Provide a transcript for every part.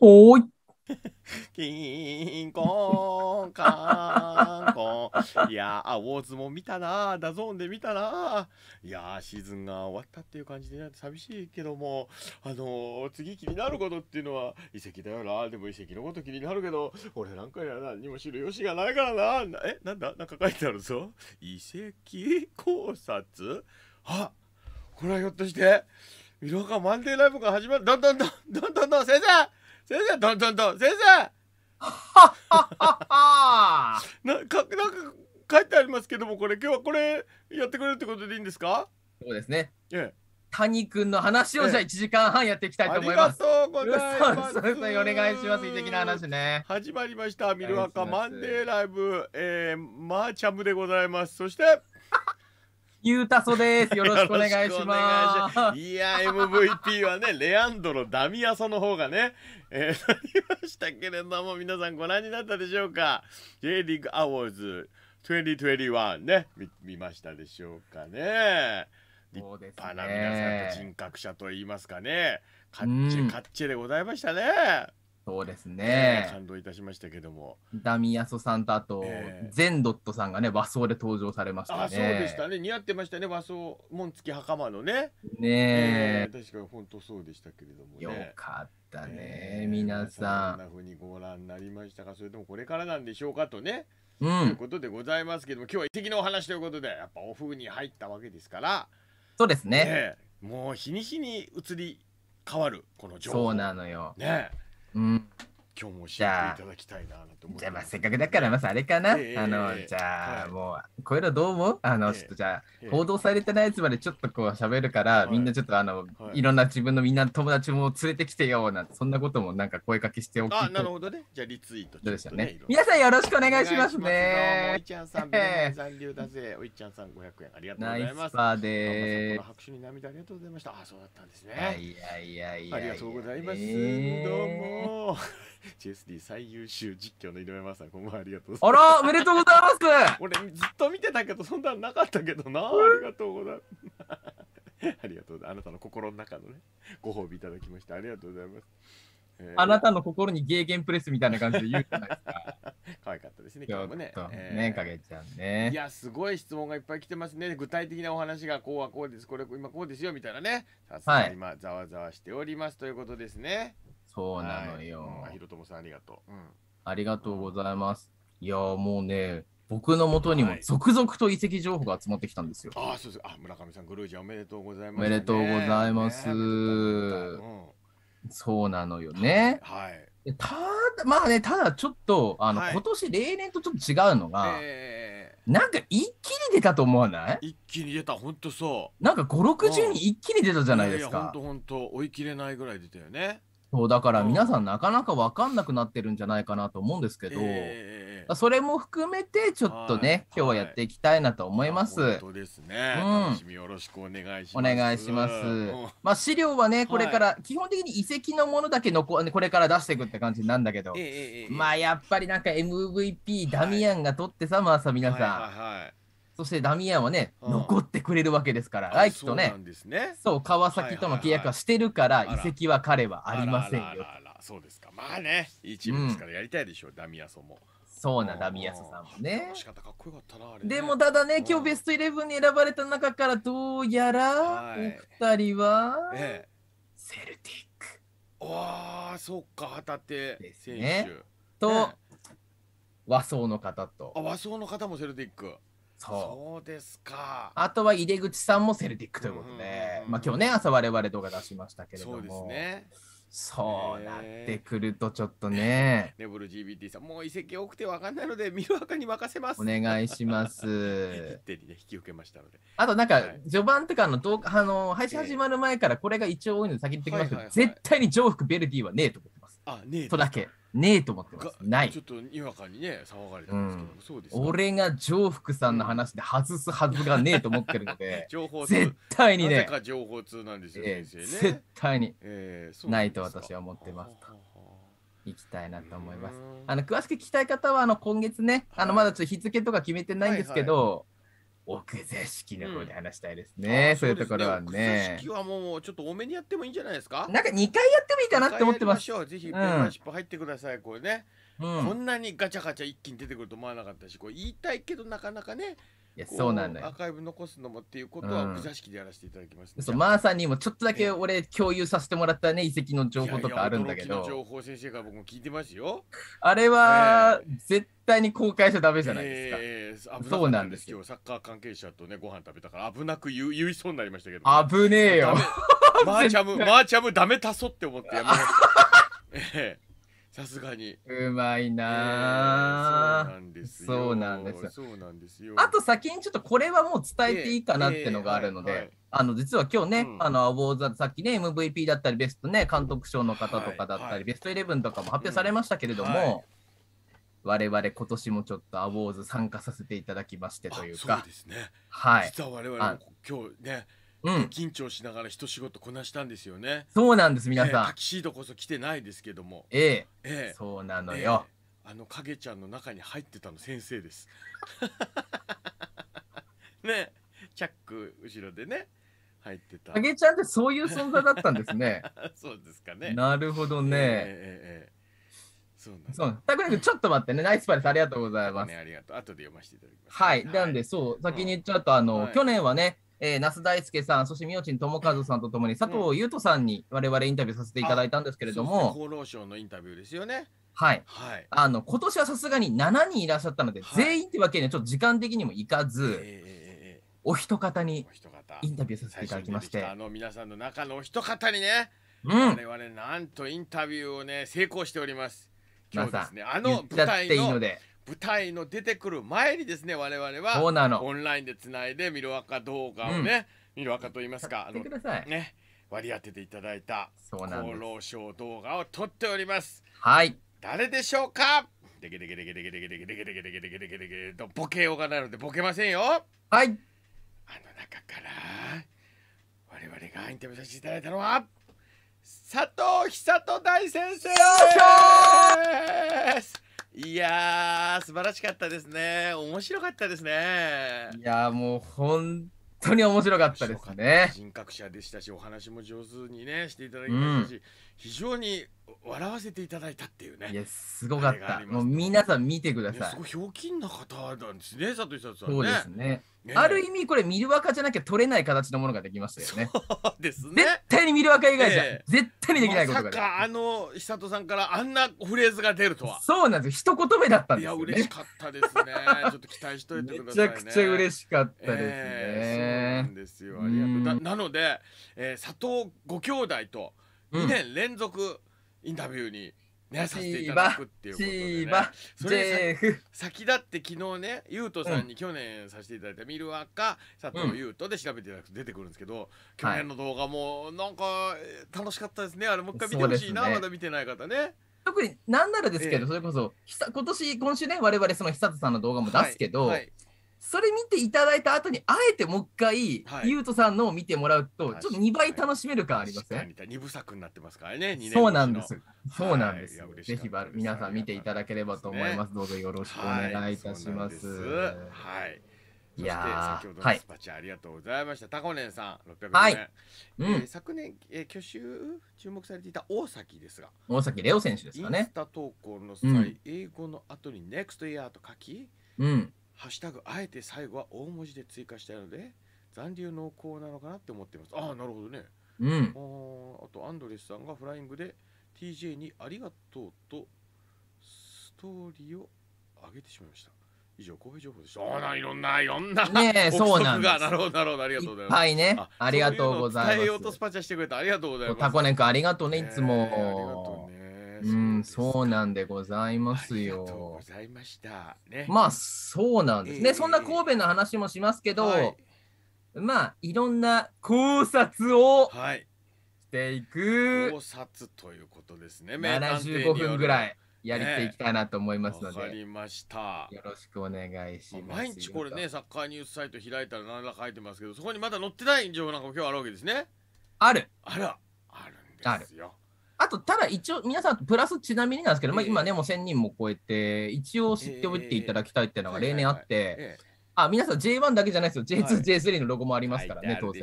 おーい。キンコンカンコン。いやー、大相撲見たなー、ダゾーンで見たなー。いやー、シーズンが終わったっていう感じで寂しいけども、次気になることっていうのは遺跡だよな。でも遺跡のこと気になるけど、俺なんかやら何も知るよしがないからな。え、なんだ、なんか書いてあるぞ。遺跡考察。あ、これはひょっとして弥勒館マンデーライブが始まる。どんどんどんどんどんどん、先生先生、どんどんどん、先生なんか書いてありますけども、これ今日はこれやってくれるってことでいいんですか？そうですね。谷君の話をじゃあ1時間半やっていきたいと思います。ありがとうございます。お願いします。遺跡の話ね。始まりました。弥勒館マンデーライブ、マーチャムでございます。そしてゆうたそです。よろしくお願いします。いや、MVP はね、レアンドロ・ダミアソの方がね、なりましたけれども、皆さんご覧になったでしょうか。J リーグアワーズ2021ね、見ましたでしょうかね。立派な皆さんと人格者といいますかね、カッチェでございましたね。そうですね。感動いたしましたけども。ダミアソさんとあと、ゼンドットさんがね、和装で登場されましたね。あ、そうでしたね。似合ってましたね。和装、紋付き袴のね。ねえ。確かに本当そうでしたけれどもね。よかったね、皆さん。こんなふうにご覧になりましたか。それともこれからなんでしょうかとね。ということでございますけども、今日は遺跡のお話ということで、やっぱオフに入ったわけですから。そうですね。もう日に日に移り変わる、この情報。そうなのよ。ね。うん、今日も教えていただきたいなと思って。じゃあまあせっかくだからまずあれかな、じゃあもうこういうのどう思う、ちょっとじゃあ報道されてないやつまでちょっとこう喋るから、みんなちょっといろんな自分のみんな友達も連れてきてよなんて、そんなこともなんか声かけしておき。あ、なるほどね。じゃあリツイート、どうでしたね。皆さんよろしくお願いしますね。おいちゃんさん残留だぜ。おいちゃんさん500円ありがとうございます。ナイスパーでーす。拍手に涙ありがとうございました。あ、そうだったんですね。いやありがとうございます。どうも。JSD 最優秀実況の井上真さん、こんばんは、ありがとうございます。あら、おめでとうございます。俺ずっと見てたけど、そんなんなかったけどな。ありがとうございます。ありがとうございます。あなたの心の中のね、ご褒美いただきましてありがとうございます。あなたの心にゲーゲンプレスみたいな感じで言うじゃないですか。可愛かったですね。今日もね。ね、かげちゃんね。いや、すごい質問がいっぱい来てますね。具体的なお話がこうはこうです。これ今こうですよみたいなね。さすがに今ざわざわしておりますということですね。そうなのよ。ひろともさんありがとう。ありがとうございます。いやもうね、僕の元にも続々と遺跡情報が集まってきたんですよ。あ、そうです。あ、村上さんグルージャおめでとうございます。おめでとうございます。そうなのよね。はい。ただまあね、ただちょっと今年例年とちょっと違うのが、なんか一気に出たと思わない？一気に出た、本当そう。なんか5、60人一気に出たじゃないですか。本当追い切れないぐらい出たよね。そうだから皆さんなかなか分かんなくなってるんじゃないかなと思うんですけど、それも含めてちょっとね、今日はやっていきたいなと思います。本当ですね。楽しみよろしくお願いします。お願いします。まあ資料はね、これから基本的に遺跡のものだけこれから出していくって感じなんだけど、まあやっぱりなんか MVP ダミアンが取ってさ、まあさ皆さん。そしてダミアンはね、残ってくれるわけですから、来季とね、そう、川崎との契約はしてるから、移籍は彼はありませんよ。そうですか、まあね、いいチームですからやりたいでしょう、ダミアソも。そうな、ダミアソさんもね。でも、ただね、今日ベスト11に選ばれた中から、どうやら、お二人は、セルティック。ああ、そっか、旗手選手。と、和装の方と。和装の方もセルティック。そうですか。あとは井出口さんもセルティックということで、まあ今日ね朝我々動画出しましたけれども、そうですね。そうなってくるとちょっとね。ネブル GBT さん、もう遺跡多くて分かんないので弥勒館に任せます。お願いします。一手にね引き受けましたので。あとなんか序盤とかの動画配信始まる前からこれが一応多いので先に言ってきますけど、絶対に上腹ベルディはねえと思ってます。あ、ねえ。とだけ。ねえと思ってます。ない。ちょっとにわかにね、騒がれたんですけど、そうです。俺が上福さんの話で外すはずがねえと思ってるので、絶対にね。なぜか情報通なんですよね。絶対にないと私は思ってます。行きたいなと思います。詳しく聞きたい方は今月ね、まだちょっと日付とか決めてないんですけど、奥座敷の方で話したいですね。そういうところはね。奥座敷はもうちょっと多めにやってもいいんじゃないですか。なんか2回やってもいいかなって思ってます。ぜひペーパーシップ入ってください。これね、こんなにガチャガチャ一気に出てくると思わなかったし、これ言いたいけどなかなかね。いや、そうなんだよ。アーカイブ残すのもっていうことは奥座敷でやらせていただきます。そう、マーさんにもちょっとだけ俺共有させてもらったね、遺跡の情報とかあるんだけど。情報先生から僕も聞いてますよ。あれは絶対に公開しちゃダメじゃないですか。そうなんですよ。サッカー関係者とねご飯食べたから危なく言いそうになりましたけど。危ねえよ。マーチャムダメ足そうって思ってやめました。さすがにうまいな。そうなんですよ。そうなんですよ。あと先にちょっとこれはもう伝えていいかなってのがあるので、実は今日ね、アウォーザーさっきね MVP だったりベストね監督賞の方とかだったりベスト11とかも発表されましたけれども、我々今年もちょっとアウォーズ参加させていただきましてというか、そうですね。はい。実は我々も今日ね。緊張しながら一仕事こなしたんですよね。そうなんです皆さん。タキシードこそ着てないですけども。そうなのよ。かげちゃんの中に入ってたの先生です。ね、チャック後ろでね入ってた。かげちゃんってそういう存在だったんですね。そうですかね。なるほどね。そう、たくらくんちょっと待ってね、ナイスパレスありがとうございます。ありがとう。後で読ませていただきます。はい。なんでそう先にちょっと去年はね。那須大輔さん、そしてみおちんともかずさんとともに佐藤優斗さんに我々インタビューさせていただいたんですけれども、厚労省のインタビューですよね。はい、はい、今年はさすがに7人いらっしゃったので、はい、全員ってわけにはちょっと時間的にもいかず、お一方にインタビューさせていただきまして、皆さんの中のお一方にね、我々なんとインタビューをね成功しております。今日ですね、舞台の出てくる前にですね、我々はオンラインでつないでミロアカ動画をね、ミロアカと言いますか、ね、割り当てていただいた厚労省動画を撮っております。はい、誰でしょうか。でけでけでけでけでけでけでけでけでけでけでけでけでとボケようがないのでボケませんよ。はい、あの中から我々がインタビューさせていただいたのは佐藤久人大先生です。いやー、素晴らしかったですね。面白かったですね。いやー、もう本当に面白かったですね。人格者でしたし、お話も上手にねしていただきましたし、非常に笑わせていただいたっていうね。いや、すごかった。もう皆さん見てください。すごいひょうきんな方なんですね、佐藤さんね。そうですね。ある意味これミルワカじゃなきゃ取れない形のものができましたよね。そうですね。絶対にミルワカ以外じゃ絶対にできないことが。まさか久人さんからあんなフレーズが出るとは。そうなんですよ。一言目だったんですよね。いや、嬉しかったですね。ちょっと期待しといてくださいね。めちゃくちゃ嬉しかったですね。そうなんですよ。ありがとう。なので、佐藤ご兄弟と2年連続インタビューにね、させていただくっていうことでね。それ先立って昨日ね、優斗さんに去年させていただいたミルワカ佐藤優斗で調べていただくと出てくるんですけど、去年の動画もなんか楽しかったですね。あれもう一回見てほしいな、まだ見てない方ね。特になんならですけど、それこそ今週ね、我々その久人さんの動画も出すけど、それ見ていただいた後にあえてもう一回優斗さんのを見てもらうと、ちょっと2倍楽しめる感ありますね。2部作になってますからね。そうなんです、そうなんです。ぜひ皆さん見ていただければと思います。どうぞよろしくお願いいたします。はい。いや、先ほどのスパチャありがとうございました。タコネンさん600円。昨年去就注目されていた大崎ですが、大崎レオ選手ですかね。インスタ投稿の際、英語の後に NEXT YEAR と書き、ハッシュタグあえて最後は大文字で追加したので残留濃厚なのかなって思ってます。ああ、なるほどね。あとアンドレスさんがフライングでTJ にありがとうとストーリーを上げてしまいました。以上、公平情報でした。いろんなね、そうなんです。なるほど、なるほど、ありがとうございます。はいね、ありがとうございます。対応とスパチャしてくれてありがとうございます。タコネン君ありがとうね、いつも。ありがとうね。そうなんでございますよ。ありがとうございました。ね、まあそうなんですね。そんな神戸の話もしますけど、まあいろんな考察を。はい。していく考察ということですね。75分ぐらいやりていきたいなと思いますので、わかりました。よろしくお願いします。毎日これね、サッカーニュースサイト開いたら何ら書いてますけど、そこにまだ載ってない情報なんか今日あるわけですね。ある。あるんですよ。あと、ただ一応皆さんプラスちなみになんですけど、まあ今ねもう1000人も超えて一応知っておいていただきたいっていうのが例年あって。あ、皆さん J1 だけじゃないですよ。J2、J3 のロゴもありますからね、当然。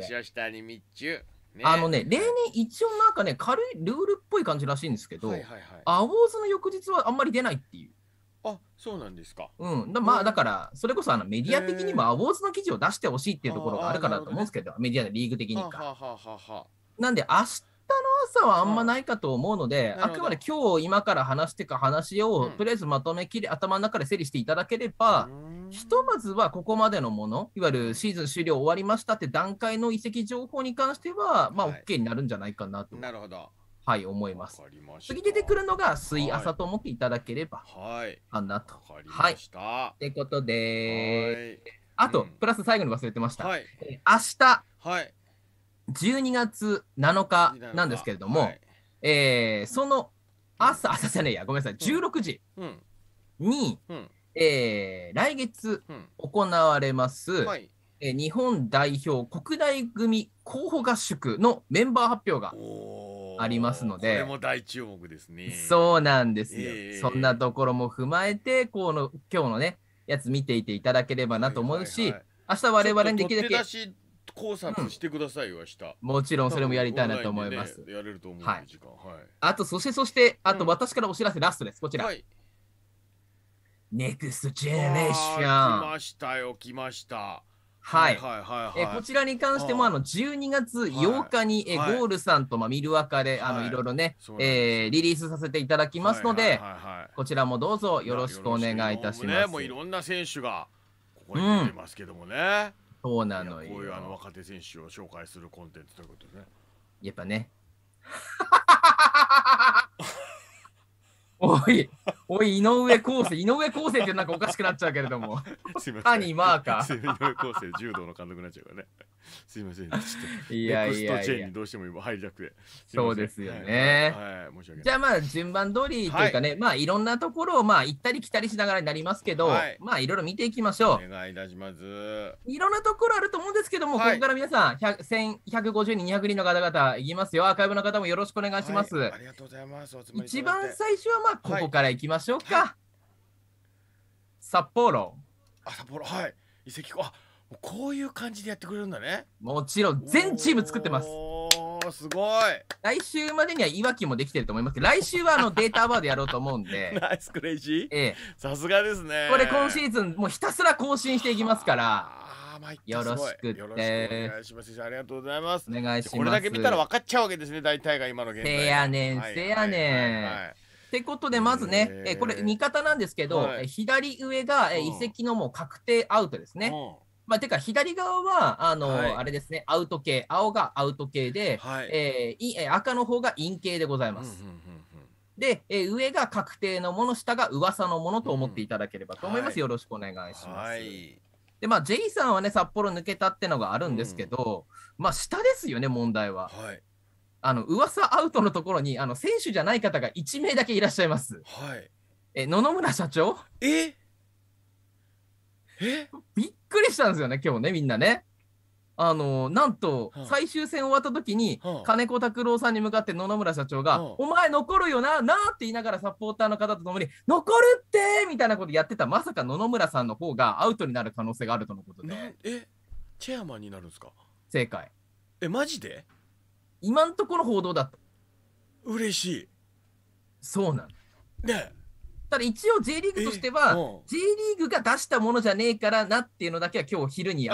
あのね、例年一応なんかね、軽いルールっぽい感じらしいんですけど、アウォーズの翌日はあんまり出ないっていう。あ、そうなんですか。うん、まあだから、それこそあのメディア的にもアウォーズの記事を出してほしいっていうところがあるからだと思うんですけど、メディアでリーグ的にか。なんで、明日の朝はあんまないかと思うので、あくまで今日今から話してか話を、とりあえずまとめきり、頭の中で整理していただければ、ひとまずはここまでのもの、いわゆるシーズン終了終わりましたって段階の移籍情報に関しては、まあ OK になるんじゃないかなと、なるほど、はい、思います。次出てくるのが水朝と思っていただければ、はい、かなと。はい。ってことで、あと、プラス最後に忘れてました。明日、12月7日なんですけれども、その朝じゃねえや、ごめんなさい、16時に、来月行われます、日本代表国内組候補合宿のメンバー発表がありますので、これも大注目ですね。そうなんですよ、そんなところも踏まえてこの今日のねやつ見ていていただければなと思うし、明日我々にできるだけ考察してくださいよ、明日。もちろんそれもやりたいなと思います。やれると思う時間。あとそしてあと私からお知らせラストです、こちら。ネクストジェネレーション。来ましたよ、来ました。はい。こちらに関しても、12月8日に、ゴールさんと、ミルアカで、いろいろね、リリースさせていただきますので、こちらもどうぞよろしくお願いいたします。もういろんな選手が、ここに出てますけどもね。そうなのよ。こういう若手選手を紹介するコンテンツということね。やっぱね。おい、井上康生ってなんかおかしくなっちゃうけれども、谷マーカー。井上康生、柔道の監督になっちゃうからね。すいません、ちょっとネクストチェーンにどうしても今入りたくて。そうですよね。じゃあまあ、順番通りというかね、まあいろんなところをまあ行ったり来たりしながらになりますけど、まあいろいろ見ていきましょう。お願いいたします。いろんなところあると思うんですけども、ここから皆さん、150人、200人の方々、いきますよ。アーカイブの方もよろしくお願いします。ありがとうございます。一番最初はまあ、ここから行きましょうか。札幌、はい。移籍、あ、こういう感じでやってくれるんだね。もちろん全チーム作ってます。おー、すごい。来週までにはいわきもできてると思いますけど、来週はデータバーでやろうと思うんで。ナイスクレイジー。さすがですね。これ今シーズンもうひたすら更新していきますから。よろしくって。よろしくお願いします。ありがとうございます。お願いします。これだけ見たら分かっちゃうわけですね。大体が今の現在。せやねん。ってことで、まずね、これ、味方なんですけど、左上が移籍のもう確定アウトですね。まあ、てか、左側は、あれですね、アウト系、青がアウト系で、赤の方が陰系でございます。で、上が確定のもの、下が噂のものと思っていただければと思います。よろしくお願いします。で、まあ、J さんはね、札幌抜けたってのがあるんですけど、まあ、下ですよね、問題は。噂アウトのところに選手じゃない方が1名だけいらっしゃいます。はい、野々村社長。びっくりしたんですよね、今日ね、みんなね。なんと、最終戦終わった時に、金子拓郎さんに向かって野々村社長が、お前残るよな、なーって言いながらサポーターの方と共に、残るってーみたいなことやってた、まさか野々村さんの方がアウトになる可能性があるとのことで。チェアマンになるんですか？正解。マジで？今のところ報道だと。嬉しい。そうなんだ。ね。ただ一応 J リーグとしては、J リーグが出したものじゃねえからなっていうのだけは今日昼に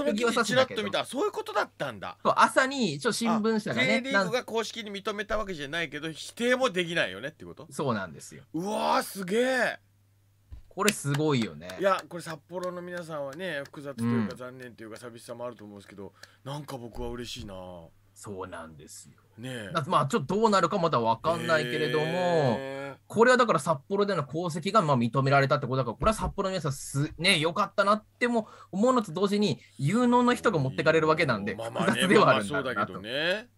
それ記事ちらっと見た。そういうことだったんだ。朝に新聞社がね、J リーグが公式に認めたわけじゃないけど、否定もできないよねってこと。そうなんですよ。うわー、すげえ。これすごいよね。いや、これ札幌の皆さんはね、複雑というか残念というか寂しさもあると思うんですけど、なんか僕は嬉しいな。そうなんですよね。まあちょっとどうなるかまだ分かんないけれども、これはだから札幌での功績が認められたってことだから、これは札幌の皆さんよかったなっても思うのと同時に、有能な人が持ってかれるわけなんで、複雑ではあるんだなと。で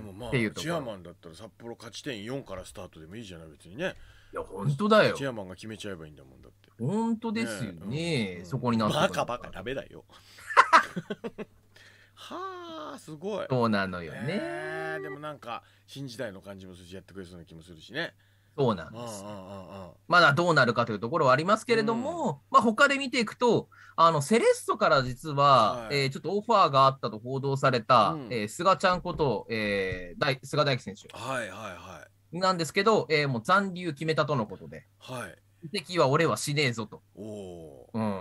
もまあチェアマンだったら札幌勝ち点4からスタートでもいいじゃない別にね。いや本当だよ。チェアマンが決めちゃえばいいんだもんだって。本当ですよね。そこになってバカバカ食べだよ。はあ、すごい。そうなのよね。でもなんか新時代の感じもするし、やってくれそうな気もするしね。そうなんです、ね、まだどうなるかというところはありますけれども、まあ、他で見ていくとセレッソから実は、ちょっとオファーがあったと報道された、菅ちゃんこと、菅大輝選手、はいはいはい、なんですけど、もう残留決めたとのことで、移籍は俺はしねえぞと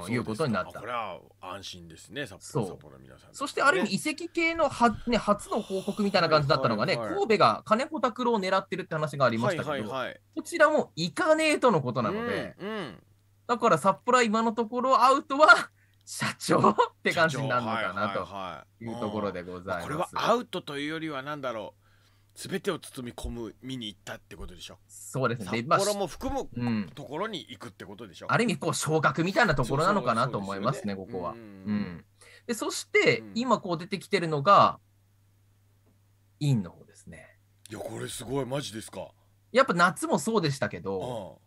いうことになった。これは安心ですね、札幌の皆さん。そしてある意味移籍系の初の報告みたいな感じだったのがね、神戸が金子拓郎を狙ってるって話がありましたけど、こちらも行かねえとのことなので、だから札幌は今のところアウトは社長って感じになるのかなというところでございます。これはアウトというよりは何だろう、すべてを包み込む見に行ったってことでしょ。そうですね。札幌も含むところに行くってことでしょ。ある意味こう昇格みたいなところなのかなと思いますね、ここは。で、そして今こう出てきてるのがインの方ですね。いやこれすごい、マジですか。やっぱ夏もそうでしたけど、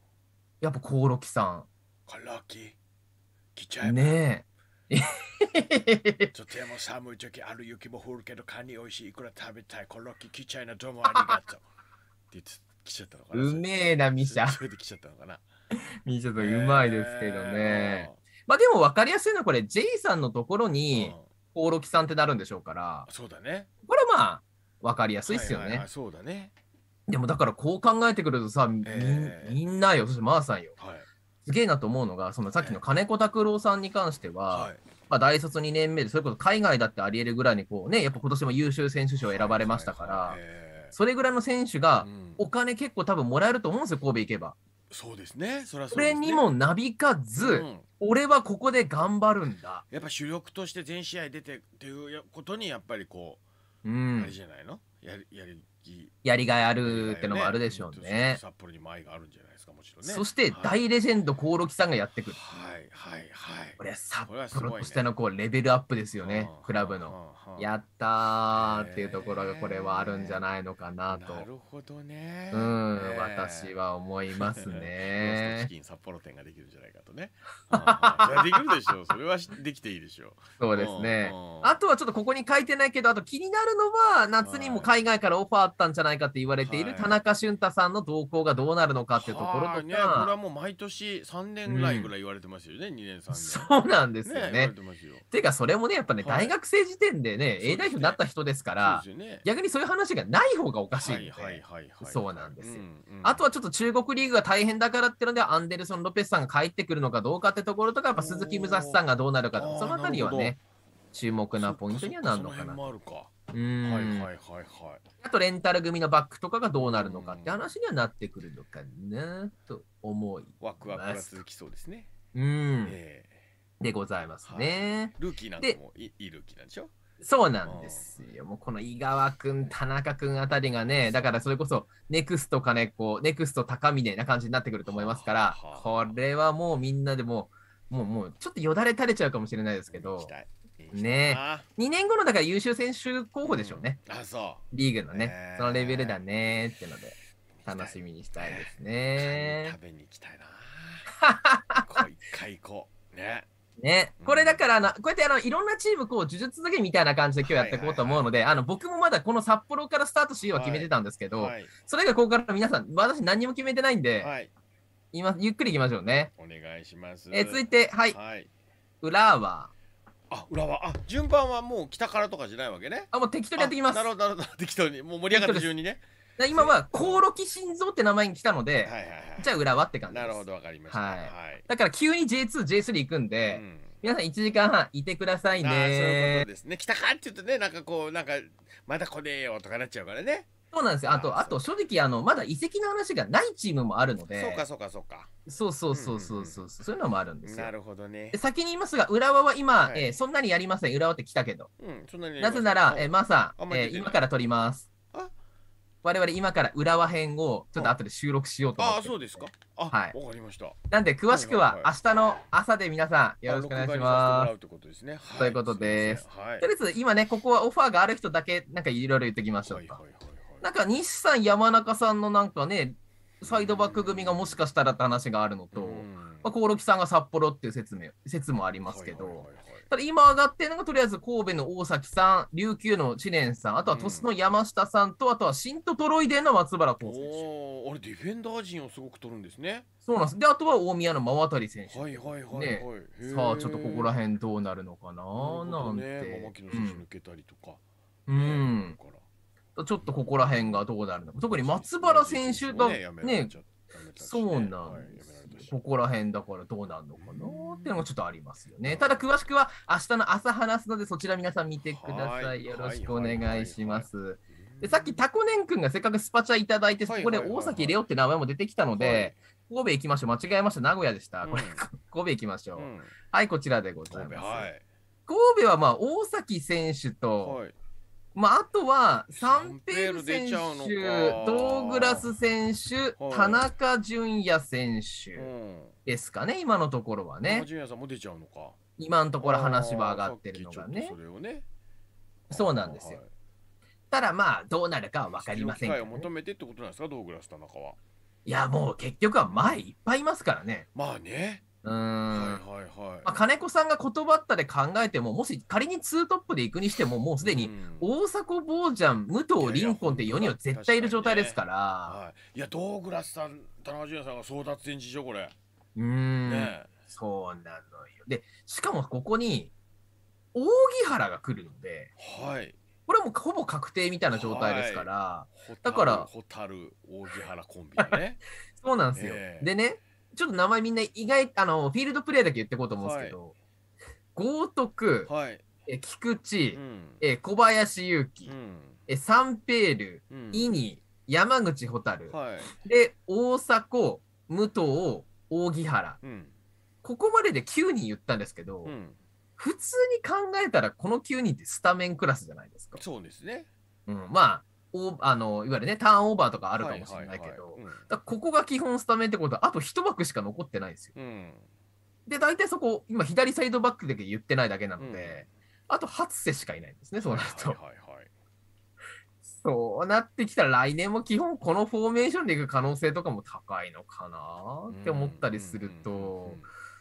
やっぱ興梠さん。コロキ来ちゃえばねえ。とても寒い時、ある雪も降るけどカニ美味しい、いくら食べたい、コロッケ来ちゃいな、どうもありがとうって来ちゃったのかな。うめえなミシャ、それで来ちゃったのかな。ミシャとうまいですけどね。まあでも分かりやすいのはこれ J さんのところにコロッケさんってなるんでしょうから、そうだね、これはまあ分かりやすいっすよね。そうだね。でもだからこう考えてくるとさ、みんなよ、そしてマーさんよ、すげえなと思うのが、そのさっきの金子拓郎さんに関しては、まあ大卒2年目でそれこそ海外だってありえるぐらいにこうね、やっぱ今年も優秀選手賞選ばれましたから、それぐらいの選手がお金結構多分もらえると思うんですよ、神戸行けば。そうですね。それにもなびかず、俺はここで頑張るんだ、やっぱ主力として全試合出てっていうことに、やっぱりこうあれじゃないの、やりがいあるってのもあるでしょうね。札幌にも愛があるんじゃないですか、もちろんね。そして大レジェンド興梠さんがやってくる。はいはいはい。これは札幌としてのこうレベルアップですよね、クラブの。やったーっていうところがこれはあるんじゃないのかなと。なるほどね。私は思いますね。チキン札幌店ができるんじゃないかとね。できるでしょう、それはできていいでしょう。そうですね。あとはちょっとここに書いてないけど、あと気になるのは夏にも海外からオファーあったんじゃないかって言われている田中俊太さんの動向がどうなるのかっていうところとか、これはもう毎年3年来ぐらい言われてますよね、2年3年。そうなんですよね。ていうかそれもね、やっぱね、大学生時点でね A 代表になった人ですから、逆にそういう話がない方がおかしいので。そうなんですよ。あとはちょっと中国リーグが大変だからっていうので、アンデルソン・ロペスさんが帰ってくるのかどうかってところとか、やっぱ鈴木武蔵さんがどうなるか、そのあたりはね注目なポイントにはなるのかな。あとレンタル組のバックとかがどうなるのかって話にはなってくるのかなと思います。ワクワクが続きそうですね。でございますね。ルーキーなんかもいいルーキーなんでしょ。そうなんですよ。もうこの井川君、田中君あたりがね、だからそれこそネクスト金子、ネクスト高峰な感じになってくると思いますから、これはもうみんなでもうちょっとよだれ垂れちゃうかもしれないですけど。ね、2年後のだから優秀選手候補でしょうね、リーグのね、そのレベルだねってので楽しみにしたいですね。食べに行きたいな、一回行こうね。これだからこうやっていろんなチームこう呪術だけみたいな感じで今日やっていこうと思うので、僕もまだこの札幌からスタートしようは決めてたんですけど、それがここから皆さん、私何も決めてないんで、今ゆっくりいきましょうね。お願いします。続いて浦和。あ、順番はもう北からとかじゃないわけね。もう適当にやってきます。なるほどなるほど、適当に。もう盛り上がった順にね。今は興梠慎三って名前に来たので、じゃあ浦和って感じです。なるほど、わかりました。だから急に J2、J3 行くんで、皆さん1時間半いてくださいね。そういうことですね。北からって言うとね、なんかこう、なんかまだ来ねえよとかなっちゃうからね。そうなんですよ。あと正直まだ移籍の話がないチームもあるので、そういうのもあるんですよ。なるほどね。先に言いますが、浦和は今そんなにやりません。浦和って来たけど、なぜならマーさん今から撮ります。我々今から浦和編をちょっと後で収録しようと思って。そうですか。わかりました。なんで詳しくは明日の朝で皆さんよろしくお願いします。ということです。とりあえず今ね、ここはオファーがある人だけなんかいろいろ言ってきましょうか。なんか西さん、山中さんのなんかね、サイドバック組がもしかしたらって話があるのと、興梠さんが札幌っていう説もありますけど、ただ今上がってるのがとりあえず神戸の大崎さん、琉球の知念さん、あとは鳥栖の山下さんと、あとは新都トロイデンの松原康選手。あれディフェンダー陣をすごく取るんですね。そうなんです。であとは大宮の真渡選手。はいはいはい、はいね、さあちょっとここら辺どうなるのかななんて、ね、牧野選手抜けたりとか、うん、ちょっとここら辺がどうなるのか。特に松原選手がね、そうなんです。ここら辺だからどうなるのかなっていうのもちょっとありますよね。ただ詳しくは明日の朝話すので、そちら皆さん見てください。よろしくお願いします。でさっきタコネン君がせっかくスパチャいただいて、そこで大崎レオって名前も出てきたので、神戸行きましょう。間違えました、名古屋でした、これ神戸行きましょう、はい、こちらでございます。神戸はまあ大崎選手と、はい、まあ、あとはサンペール選手、ドーグラス選手、田中純也選手ですかね、今のところはね。純也さんも出ちゃうのか。今のところ話は上がってるのがね。そうなんですよ。ただまあどうなるかは分かりません。機会を求めてってことなんですか、ドーグラス田中は。いやもう結局は前いっぱいいますからね。まあね。金子さんが言葉ったで考えても、もし仮に2トップで行くにしても、もうすでに大迫、坊ちゃん、武藤、リンコンって4人は絶対いる状態ですから、いやドーグラスさん、田中純也さんが争奪戦事情、これそうなのよ。でしかもここに扇原が来るので、これはもうほぼ確定みたいな状態ですから、だからホタル、扇原コンビだね。そうなんですよ。でね、ちょっと名前みんな意外、フィールドプレーだけ言っていこうと思うんですけど、豪徳、菊池、小林勇輝、サンペール、伊に山口蛍、で大迫、武藤、扇原、ここまでで9人言ったんですけど、普通に考えたらこの9人ってスタメンクラスじゃないですか。そうですね。まあいわゆるね、ターンオーバーとかあるかもしれないけど、ここが基本スタメンってことはあと1枠しか残ってないんですよ。で大体そこ今左サイドバックだけ言ってないだけなので、あと初瀬しかいないんですね。そうなるとそうなってきたら来年も基本このフォーメーションでいく可能性とかも高いのかなって思ったりすると、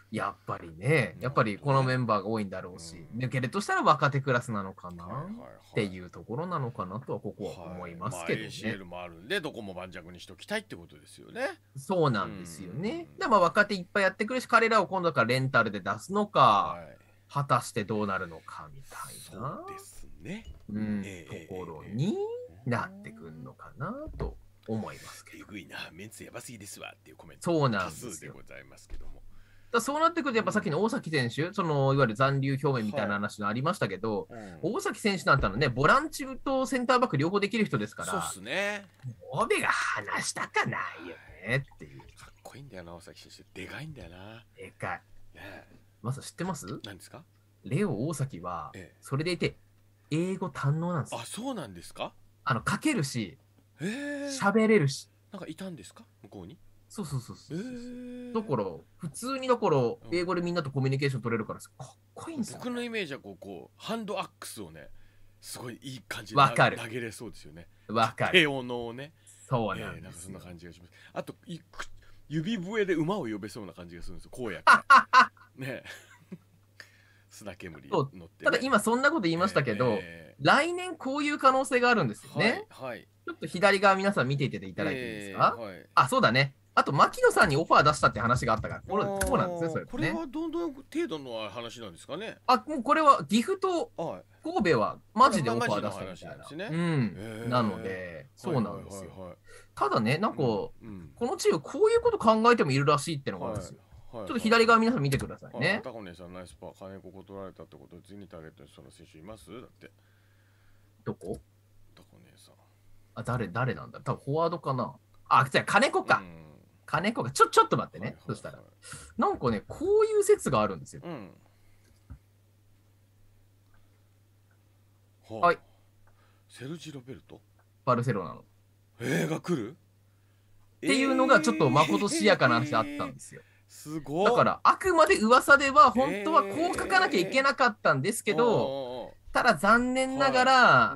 やっぱりね、やっぱりこのメンバーが多いんだろうし、抜けるとしたら若手クラスなのかなっていうところなのかなとはここは思いますけどね。ACL もあるんで、どこも盤石にしておきたいってことですよね。そうなんですよね。だから若手いっぱいやってくるし、彼らを今度からレンタルで出すのか、果たしてどうなるのかみたいなところになってくるのかなと思いますけど。えぐいな、メンツやばすぎですわっていうコメント多数でございますけども。だそうなってくると、やっぱさっきの大崎選手、そのいわゆる残留表明みたいな話がありましたけど、大崎選手なんてのね、ボランチとセンターバック両方できる人ですから、そうですね。神戸が話したかないよねっていう。かっこいいんだよな、大崎選手。でかいんだよな。でかい。まず知ってます？何ですか？レオ大崎はそれでいて英語堪能なんですよ。あ、そうなんですか？書けるし、喋れるし。なんかいたんですか？向こうに？そうそうそうそう。だから普通にだから英語でみんなとコミュニケーション取れるからかっこいいんですよ、ね。僕のイメージはこうハンドアックスをね、すごいいい感じで投げれそうですよね。わかる。手をのをね。そうなんです。なんかそんな感じがします。あと指笛で馬を呼べそうな感じがするんですよ。こうやってね。砂煙乗って、ね。ただ今そんなこと言いましたけど、来年こういう可能性があるんですよね。はい。ちょっと左側皆さん見ていていただいていいですか。あ、そうだね。あと牧野さんにオファー出したって話があったから、これそうなんですね、それね。これはどんどん程度の話なんですかね。あ、もうこれは岐阜と神戸はマジでオファー出したみたいな。うん。なので、そうなんですよ。ただね、なんかこのチームこういうこと考えてもいるらしいってのがあるんですよ。ちょっと左側皆さん見てくださいね。タコネさんナイスパー、金子取られたってことで次にターゲットにその選手います？だって。どこ？タコネさん。あ、誰なんだ。多分フォワードかな。あ、じゃあ金子か。金子がちょっと待ってね。そしたらなんかね、こういう説があるんですよ。はい。セルジ・ロベルトバルセロナのが来るっていうのがちょっとまことしやかな話あったんですよ。すごい。だからあくまで噂では、本当はこう書かなきゃいけなかったんですけど、ただ残念ながら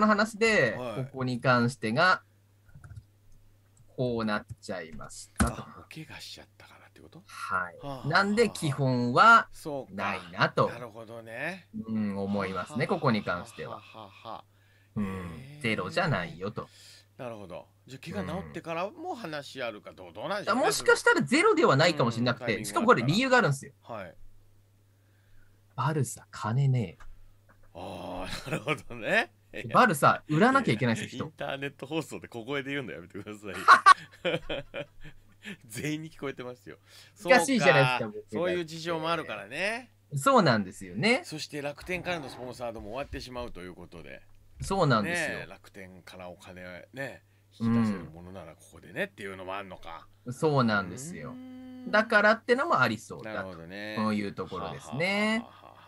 の話で、ここに関してがこうなっちゃいましたと。お怪我しちゃったからっってこと？はい。なんで基本はないなと、なるほどね。思いますね。ここに関しては。ゼロじゃないよと。なるほど。じゃあ、怪我治ってからも話し合うかどうなんでしょうね。もしかしたらゼロではないかもしれなくて、しかもこれ理由があるんですよ。はい。バルサ金ねえ。ああ、なるほどね。バルサ売らなきゃいけないんですよ。インターネット放送で小声で言うんだよ、やめてください。全員に聞こえてますよ。難しいじゃないですか。そういう事情もあるからね。そうなんですよね。そして楽天からのスポンサードも終わってしまうということで。そうなんですよ。楽天からお金ね、引き出せるものならここでねっていうのもあるのか。そうなんですよ。だからってのもありそうだというところですね。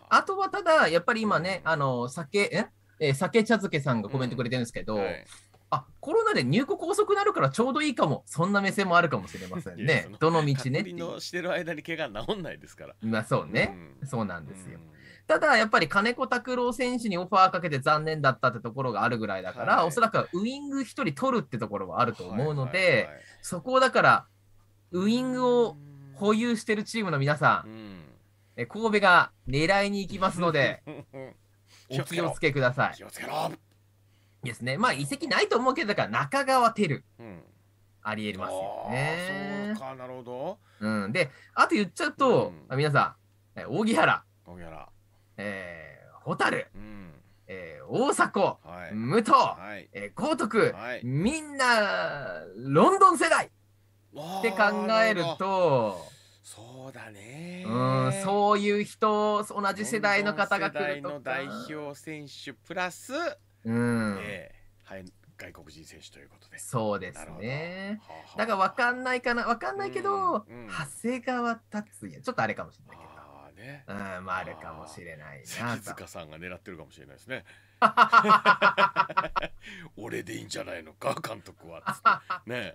あとはただやっぱり今ね、酒茶漬けさんがコメントくれてるんですけど、あ、コロナで入国遅くなるからちょうどいいかも、そんな目線もあるかもしれませんね。どの道ね。隔離のしてる間に怪我治んないですから。まあそうね、そうなんですよ。ただやっぱり金子拓郎選手にオファーかけて残念だったってところがあるぐらいだから、おそらくウイング一人取るってところはあると思うので、そこをだからウイングを保有してるチームの皆さん、神戸が狙いに行きますので、お気をつけください。気をつけろですね。まあ移籍ないと思うけど、だから中川テル、ありえますよね。そうか、なるほど。で、あと言っちゃうと、皆さん、荻原、ホタル、大迫、武藤、豪徳、みんなロンドン世代って考えると。そうだね。そういう人、同じ世代の方が来るとか。代表選手プラス、はい、外国人選手ということです。そうですね。だからわかんないかな、わかんないけど、長谷川達也、ちょっとあれかもしれないけど。ああね。まああれかもしれないな。関塚さんが狙ってるかもしれないですね。俺でいいんじゃないのか、監督は。ね。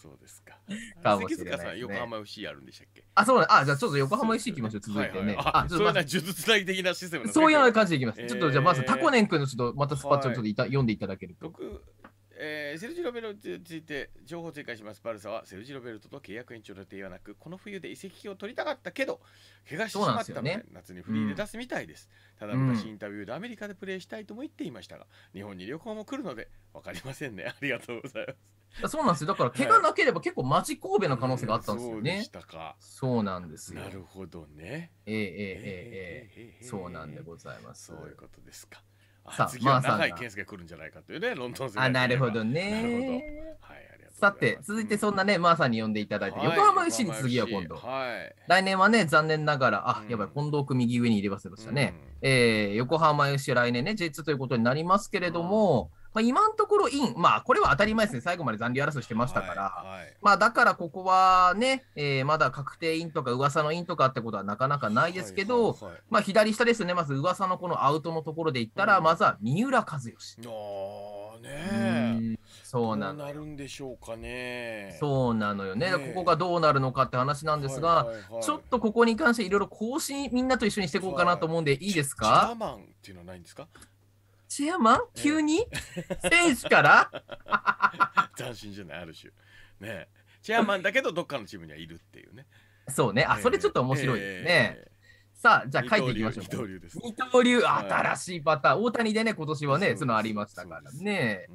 そうですか。関塚さん、横浜 FC あるんでしたっけ？あ、そうな、あ、じゃあちょっと横浜 FC 行きましょう。続いてね。あ、そういうな術つなぎ的なシステム。そういう感じでいきます。ちょっとじゃあまずタコネン君のちょっとまたスパッチをちょっと読んでいただけると。僕、セルジ・ロベルトについて情報追加します。バルサはセルジ・ロベルトと契約延長の予定はなく、この冬で移籍を取りたかったけど、怪我してしまったので、夏にフリーで出すみたいです。ただ昔インタビューでアメリカでプレーしたいとも言っていましたが、日本に旅行も来るのでわかりませんね。ありがとうございます。そうなんですよ。だから怪我なければ結構町神戸の可能性があったんですよね。そうなんですよ。なるほどね。そうなんでございます。そういうことですか。次は長井健介来るんじゃないかというね、ロンドン戦。あ、なるほどね。さて続いてそんなね、マーさんに呼んでいただいて、横浜 FC に次は今度。来年はね、残念ながら、あ、やばい、近藤君右上に入れ忘れましたね。横浜 FC 来年ね J2 ということになりますけれども。まあ今のところイン、まあこれは当たり前ですね、最後まで残留争いしてましたから、まあだからここはね、まだ確定インとか、噂のインとかってことはなかなかないですけど、まあ左下ですね、まず噂のこのアウトのところでいったら、まずは三浦知良。あーねー、そうなの。どうなるんでしょうかね。そうなのよね、ここがどうなるのかって話なんですが、ちょっとここに関して、いろいろ更新、みんなと一緒にしていこうかなと思うんで、いいですか。チャーマンっていうのはないんですか。チェアマン急に選手から斬新じゃない、ある種ね。チェアマンだけどどっかのチームにはいるっていうね。そうね。あ、それちょっと面白いですね。さあ、じゃあ書いていきましょう。二刀流です。二刀流、新しいパターン。大谷でね、今年はね、そのありましたからね。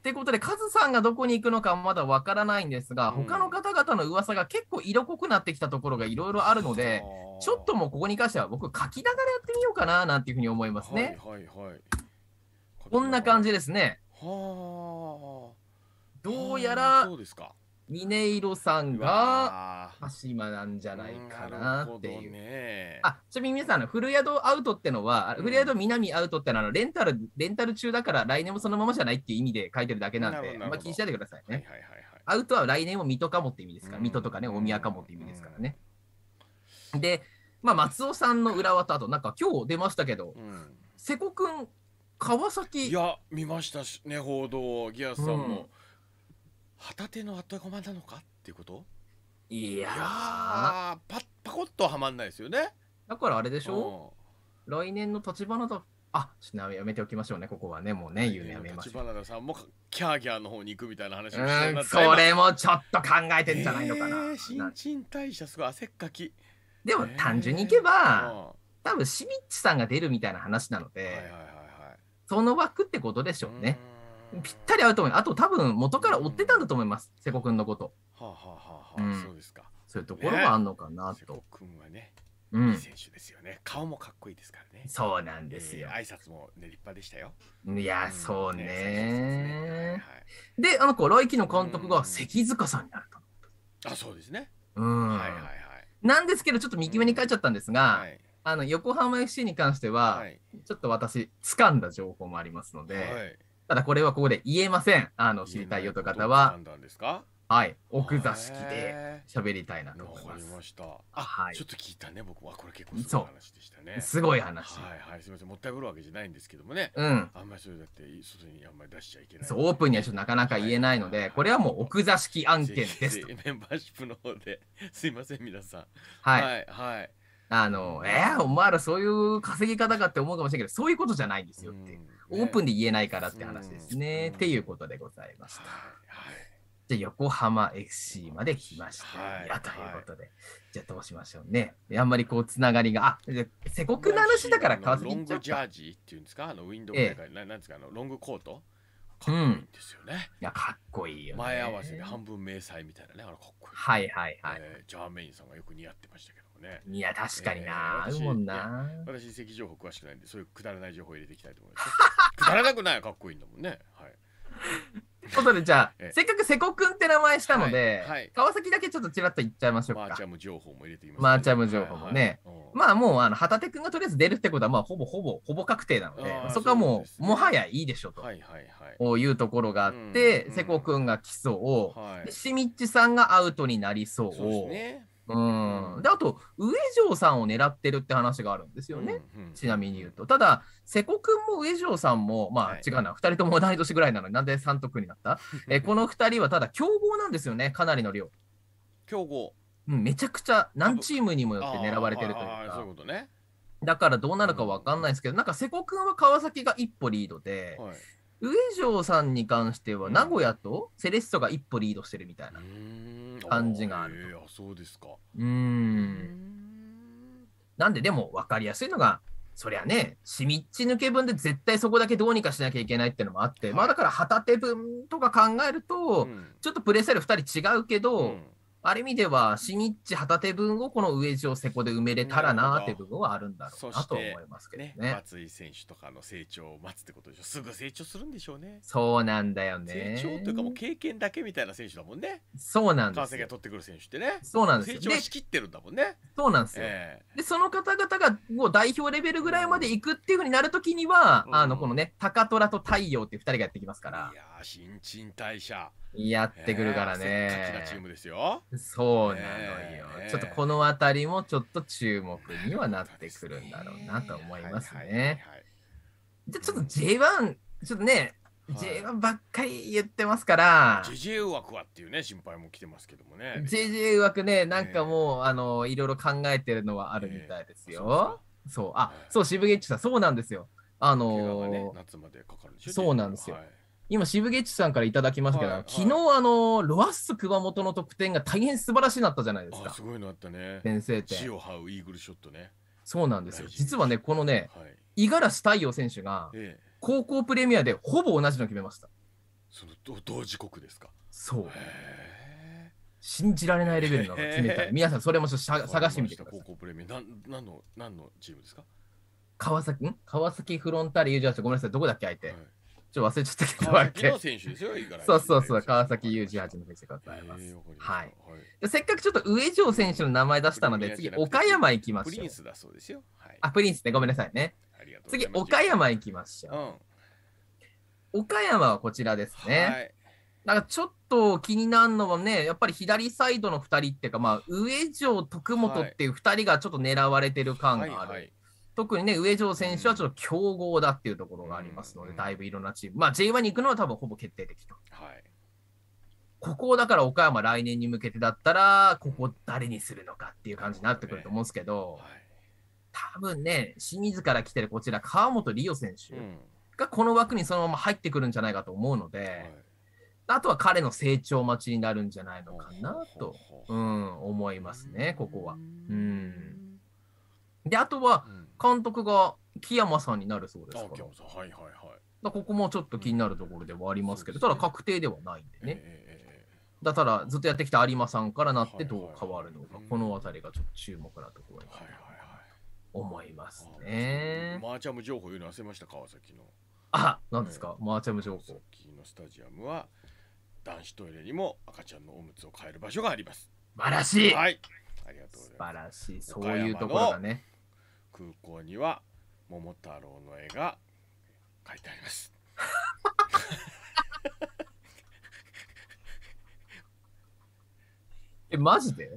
ってことで、カズさんがどこに行くのかまだわからないんですが、他の方々の噂が結構色濃くなってきたところがいろいろあるので、ちょっともうここに関しては僕書きながらやってみようかななんていうふうに思いますね。はいはいはい。こんな感じですね。どうやらミネイロさんが鹿島なんじゃないかなっていう。あ、ちなみに皆さん、古宿アウトってのは、古宿南アウトってのはレンタル中だから来年もそのままじゃないっていう意味で書いてるだけなんで、気にしないでくださいね。アウトは来年も水戸かもって意味ですから、水戸とかね、大宮かもって意味ですからね。で、まあ松尾さんの浦和と、あとなんか今日出ましたけど、瀬古くん川崎、いや見ましたしね、報道。ギアスさんも旗手の後駒なのかっていうこと。いやー、パコッとはまんないですよね。だからあれでしょ、来年の立花だっあ、やめておきましょうね、ここはね、もうね、言うのやめましょう。立花さんもキャーキャーの方に行くみたいな話をしてる。それもちょっと考えてんじゃないのかな。新陳代謝すごい汗っかき。でも単純にいけば、多分シビッチさんが出るみたいな話なので、その枠ってことでしょうね。ぴったり合うと思います。あと多分元から追ってたんだと思います、瀬古君のこと。はあはあはあ、そうですか。そういうところがあるのかなと。瀬古君はね。いい選手ですよね。顔もかっこいいですからね。そうなんですよ。挨拶もね立派でしたよ。いやそうね。でロイキの監督が関塚さんになると。あ、そうですね。なんですけどちょっと右目に書いちゃったんですが、横浜 FC に関してはちょっと私掴んだ情報もありますので、ただこれはここで言えません。知りたいよという方は。はい、奥座敷で喋りたいなと思います。わかりました。あ、はい、ちょっと聞いたね、僕はこれ結構すごい話でしたね。すごい話。はいはい、すみません、もったいぶるわけじゃないんですけどもね。うん。あんまりそれだって外にあんまり出しちゃいけない。そう、オープンにはちょっとなかなか言えないので、これはもう奥座敷案件です。メンバーシップの方で、すいません皆さん。はいはい。お前らそういう稼ぎ方かって思うかもしれないけど、そういうことじゃないんですよっていう。オープンで言えないからって話ですね。っていうことでございました。はい。じゃ横浜 FC まで来ました、はい、ということで、はい、じゃあどうしましょうね。あんまりこうつながりが、あ、せこくな話だから川崎に行っちゃった。ロングジャージっていうんですか、ウィンドウの中に、なんですか、ロングコートかっこいいんですよね。いや、かっこいいよね。前合わせで半分迷彩みたいなね、かっこいい。はいはいはい。ジャーメインさんがよく似合ってましたけどね。いや、確かにな。うもんな。私、席情報詳しくないんで、そういうくだらない情報を入れていきたいと思います。くだらなくないかっこいいんだもんね。はい。ということで、じゃあせっかく瀬古くんって名前したので川崎だけちょっとちらっと言っちゃいましょうか。マーチャム情報も入れてみます。マーチャム情報もね、まあもう旗手くんがとりあえず出るってことはまあほぼ確定なので、そこはもうもはやいいでしょというところがあって、瀬古くんが来そう、シミッチさんがアウトになりそうで、あと上條さんを狙ってるって話があるんですよね。ちなみに言うと、ただ瀬古君も上條さんもまあ違うな、2人とも同い年ぐらいなのになんで3得になったこの2人はただ強豪なんですよね、かなりの量強豪、めちゃくちゃ何チームにもよって狙われてるというか、だからどうなるか分かんないですけど、なんか瀬古君は川崎が一歩リードで、上條さんに関しては名古屋とセレッソが一歩リードしてるみたいな感じがある。そうですか。なんででも分かりやすいのが、そりゃね、シミッチ抜け分で絶対そこだけどうにかしなきゃいけないっていうのもあって、はい、まあだから旗手分とか考えると、ちょっとプレースタイル2人違うけど、ある意味ではシミッチ旗手分をこの上地を瀬古で埋めれたらなっていう部分はあるんだろうなと思いますけどね。松井選手とかの成長を待つってことでしょ。すぐ成長するんでしょうね。そうなんだよね。成長というかもう経験だけみたいな選手だもんね。そうなんです。川崎が取ってくる選手ってね。そうなんですよ。成長しきってるんだもんね。そうなんですよ。でその方々がもう代表レベルぐらいまで行くっていうふうになるときには、このね高虎と太陽っていう2人がやってきますから。いやー、新陳代謝。やってくるからね。せっかちなチームですよ。そうなのよ。ちょっとこのあたりもちょっと注目にはなってくるんだろうなと思いますね。じゃあちょっと J1、ちょっとね、J1 ばっかり言ってますから。JJ 枠はっていうね、心配も来てますけどもね。JJ 枠ね、なんかもう、いろいろ考えてるのはあるみたいですよ。そう、あ、そう、渋ゲッチさん、そうなんですよ。夏までかかるんでしょ。そうなんですよ。今、渋ゲッチさんからいただきましたけど、昨日ロアッソ熊本の得点が大変素晴らしいなったじゃないですか。すごいのあったね。先制点。地を這うイーグルショットね。そうなんですよ。実はね、このね、五十嵐太陽選手が、高校プレミアでほぼ同じの決めました。その同時刻ですか。そう。信じられないレベルの決めた。皆さん、それもちょっと探してみてください。高校プレミア、何のチームですか。川崎フロンターレU18、ごめんなさい、どこだっけ相手。ちょっと忘れちゃったけど、川崎の選手ですよ。そう、川崎雄二8の選手でございます。はい。せっかくちょっと上條選手の名前出したので、次、岡山行きましょう。プリンスだそうですよ。あ、プリンスね、ごめんなさいね。次、岡山行きましょう。岡山はこちらですね。なんかちょっと気になるのはね、やっぱり左サイドの2人っていうか、まあ、上條、徳本っていう2人がちょっと狙われてる感がある。特にね、上條選手はちょっと強豪だっていうところがありますので、だいぶいろんなチーム、まあ、J1 に行くのは多分ほぼ決定的と。ここをだから岡山、来年に向けてだったら、ここ誰にするのかっていう感じになってくると思うんですけど、多分ね、清水から来てるこちら川本理央選手がこの枠にそのまま入ってくるんじゃないかと思うので、あとは彼の成長待ちになるんじゃないのかなと、思いますね、ここは。で、あとは監督が木山さんになるそうですから、ここもちょっと気になるところではありますけど、ただ確定ではないんでね。だからずっとやってきた有馬さんからなってどう変わるのか、この辺りがちょっと注目なところに思いますね。マーチャム情報言うの忘れました、川崎の。あ、何ですか、マーチャム情報。川崎のスタジアムは男子トイレにも赤ちゃんのおむつを変える場所があります。素晴らしい。はい、ありがとうございます。素晴らしい。そういうところがね。空港には桃太郎の絵が書いてあります。え、マジで？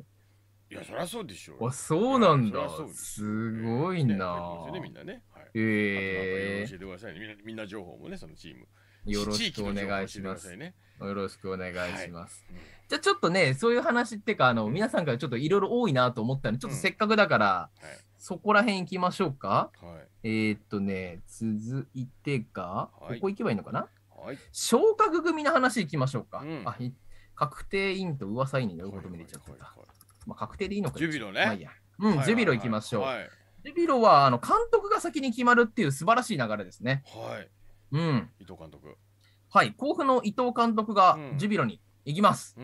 いや、そりゃそうでしょう。あ、そうなんだ。すごいな。みんなね、教えてくださいね。みんな情報もね、そのチーム。よろしくお願いします。よろしくお願いします。じゃあちょっとね、そういう話ってか、皆さんからちょっといろいろ多いなと思ったので、ちょっとせっかくだから、そこら辺行きましょうか。ね、続いてが、ここ行けばいいのかな？昇格組の話行きましょうか。あ、確定インと噂インになることも出ちゃってた。まあ確定でいいのか。ジュビロね。まあいいや。ジュビロ行きましょう。ジュビロは監督が先に決まるっていう素晴らしい流れですね。はい。伊藤監督。はい。甲府の伊藤監督がジュビロに行きます。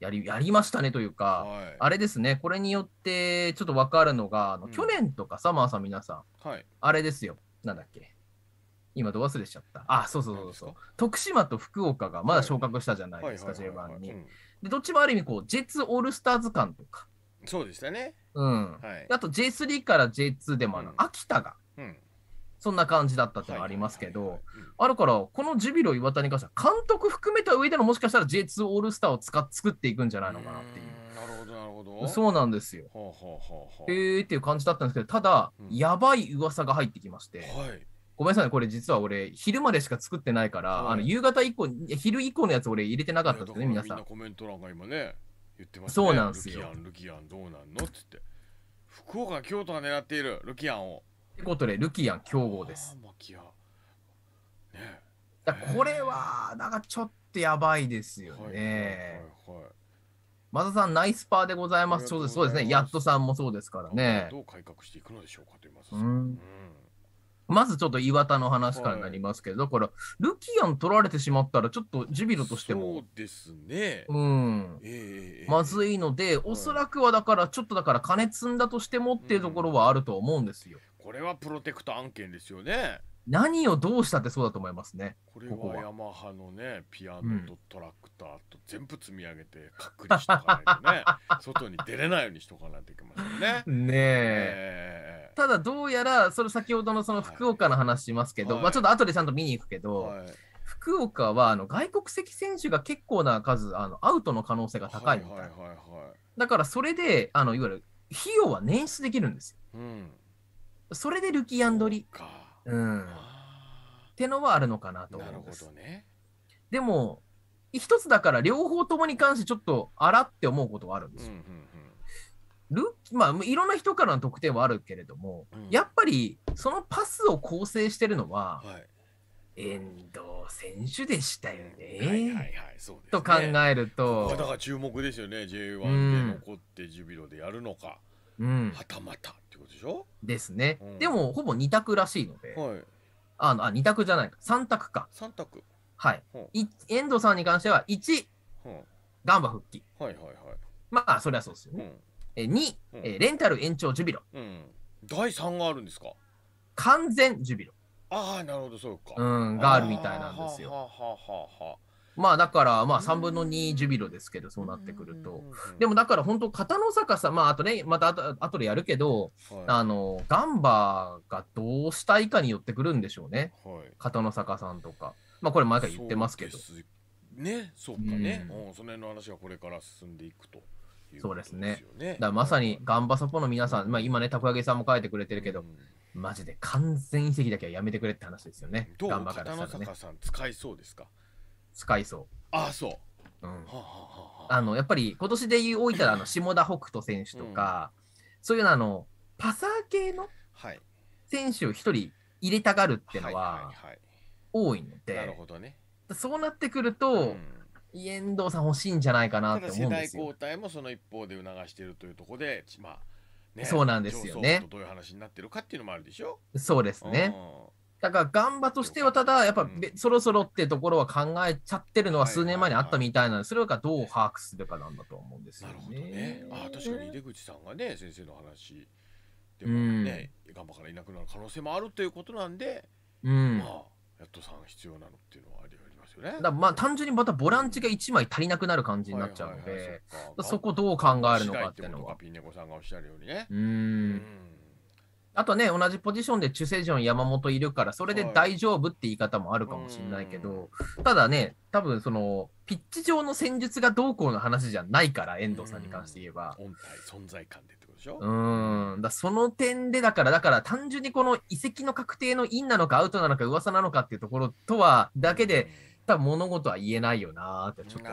やりましたねというか、あれですね。これによってちょっと分かるのが、去年とかさ、まあさ皆さん、あれですよ。なんだっけ。今ど忘れしちゃった。あ、そうそうそうそう。徳島と福岡がまだ昇格したじゃないですか、J1 に。で、どっちもある意味、こう、J2 オールスターズ感とか。そうでしたね。あと J3 から J2 でも秋田が、そんな感じだったっていうのはありますけど、あるから、このジュビロ磐田に関しては、監督含めた上でのもしかしたら J2 オールスターを作っていくんじゃないのかなっていう。なるほど、なるほど。そうなんですよ。っていう感じだったんですけど、ただ、やばい噂が入ってきまして。ごめんなさい、これ実は俺昼までしか作ってないから、夕方以降、昼以降のやつ俺入れてなかったんですね、皆さん。みんなコメント欄が今ね、言ってますね。そうなんですよ。ルキアンどうなんのっつって。福岡、京都が狙っているルキアンを。ってことで、ルキアン強豪です。これは、なんかちょっとやばいですよね。マサさん、ナイスパーでございます。そうですね、やっとさんもそうですからね。どう改革していくのでしょうかと言いますと。まずちょっと磐田の話からになりますけど、だからルキアン取られてしまったらちょっとジュビロとしてもそうですね、まずいので、おそらくはだからちょっとだから金積んだとしてもっていうところはあると思うんですよ。これはプロテクト案件ですよね。何をどうしたってそうだと思いますね。これはヤマハのね、ピアノとトラクターと全部積み上げて隔離しとかないとね、外に出れないようにしとかないといけませんね。ねえ。ただどうやらそれ先ほどのその福岡の話しますけど、まあちょっと後でちゃんと見に行くけど、福岡は外国籍選手が結構な数アウトの可能性が高いみたいな。だからそれでいわゆる費用は捻出できるんですよ。それでルキアンドリ。ってのはあるのかなと思うんです。でも一つだから両方ともに関してちょっとあらって思うことはあるんですよ。まあいろんな人からの特典はあるけれども、やっぱりそのパスを構成してるのは、遠藤選手でしたよねと考えると、だから注目ですよね。 J1 で残ってジュビロでやるのか、はたまたってことでしょ？ですね。でもほぼ2択らしいので、2択じゃないか、3択か。3択。はい。遠藤さんに関しては1、ガンバ復帰。まあそりゃそうですよね。2、レンタル延長ジュビロ。第3があるんですか？完全ジュビロ。ああ、なるほど、そうか。があるみたいなんですよ。まあだからまあ3分の2ジュビロですけど、そうなってくると、でもだから本当片野坂さん、まああとね、またあとでやるけど、ガンバがどうしたいかによってくるんでしょうね、片野坂さんとか。まあこれ前から言ってますけどね。そうかね、その辺の話がこれから進んでいくということですよね。そうですね。だからまさにガンバサポの皆さん、まあ今ね、たこやげさんも書いてくれてるけど、マジで完全移籍だけはやめてくれって話ですよね。ガンバからしたらね。片野坂さん使いそうですか？使いそう。ああ、そう。やっぱり今年で言うおいたら下田北斗選手とか、そういうのパサー系の選手を一人入れたがるっていうのは多いので、なるほどね、そうなってくると、遠藤さん欲しいんじゃないかなって思うんですよ。世代交代もその一方で促しているというところで、まあね、そうなんですよね。どういう話になってるかっていうのもあるでしょ。そうですね。だからガンバとしてはただやっぱ、そろそろってところは考えちゃってるのは数年前にあったみたいなので、それをどう把握するかなんだと思うんですよね。なるほどね。あ、確かに出口さんがね、先生の話でもね、ガンバからいなくなる可能性もあるということなんで、まあやっとさん必要なのっていうのはありますよね。だまあ単純にまたボランチが1枚足りなくなる感じになっちゃうので、そこどう考えるのかっていうのは。ピンネコさんがおっしゃるようにね。あとね、同じポジションで中世ジョン山本いるから、それで大丈夫って言い方もあるかもしれないけど、ただね、多分その、ピッチ上の戦術がどうこうの話じゃないから、遠藤さんに関して言えば。本体、存在感でってことでしょ？だその点で、だから単純にこの移籍の確定のインなのかアウトなのか噂なのかっていうところとは、だけで、多分物事は言えないよなって、ちょっと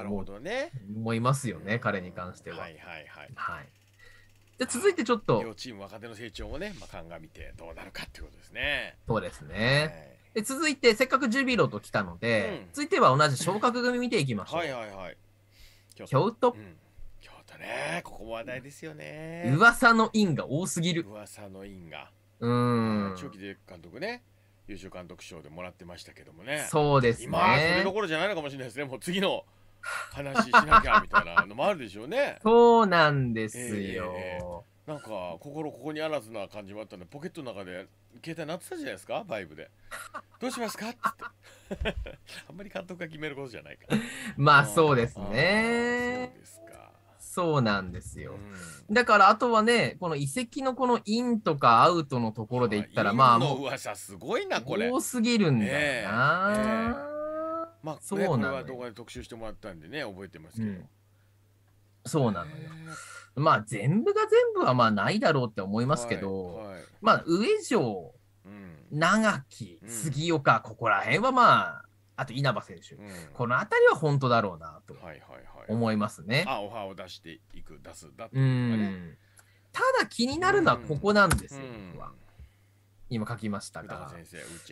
思いますよね、彼に関しては。はいはいはい。はいで続いてちょっと両チーム若手の成長をね、鑑みてどうなるかっていうことですね。そうですね。で続いてせっかくジュビロと来たので、続いては同じ昇格組見ていきましょう。はいはいはい。京都ね、ここも話題ですよね。噂の因が多すぎる。噂の因が。長期で監督ね、優秀監督賞でもらってましたけどもね。そうですね。今それどころじゃないのかもしれないですね。もう次の。話しなきゃみたいなのもあるでしょうね。そうなんですよ。なんか心ここにあらずな感じもあったんで、ポケットの中で携帯鳴ってたじゃないですか、バイブで。どうしますかって。あんまり監督が決めることじゃないから。まあそうですね。そうですか。そうなんですよ。だからあとはね、この移籍のこのインとかアウトのところで言ったら、まあもう噂すごいなこれ。多すぎるんだよな。まあ、これは動画で特集してもらったんでね、覚えてますけど。そうなのよ。まあ、全部が全部はまあないだろうって思いますけど、まあ、上条、長木、杉岡、ここら辺はまあ、あと稲葉選手、この辺りは本当だろうなと思いますね。あ、オファーを出していく、出す、だっていうのがね。ただ気になるのはここなんですよ、僕は。今書きましたが、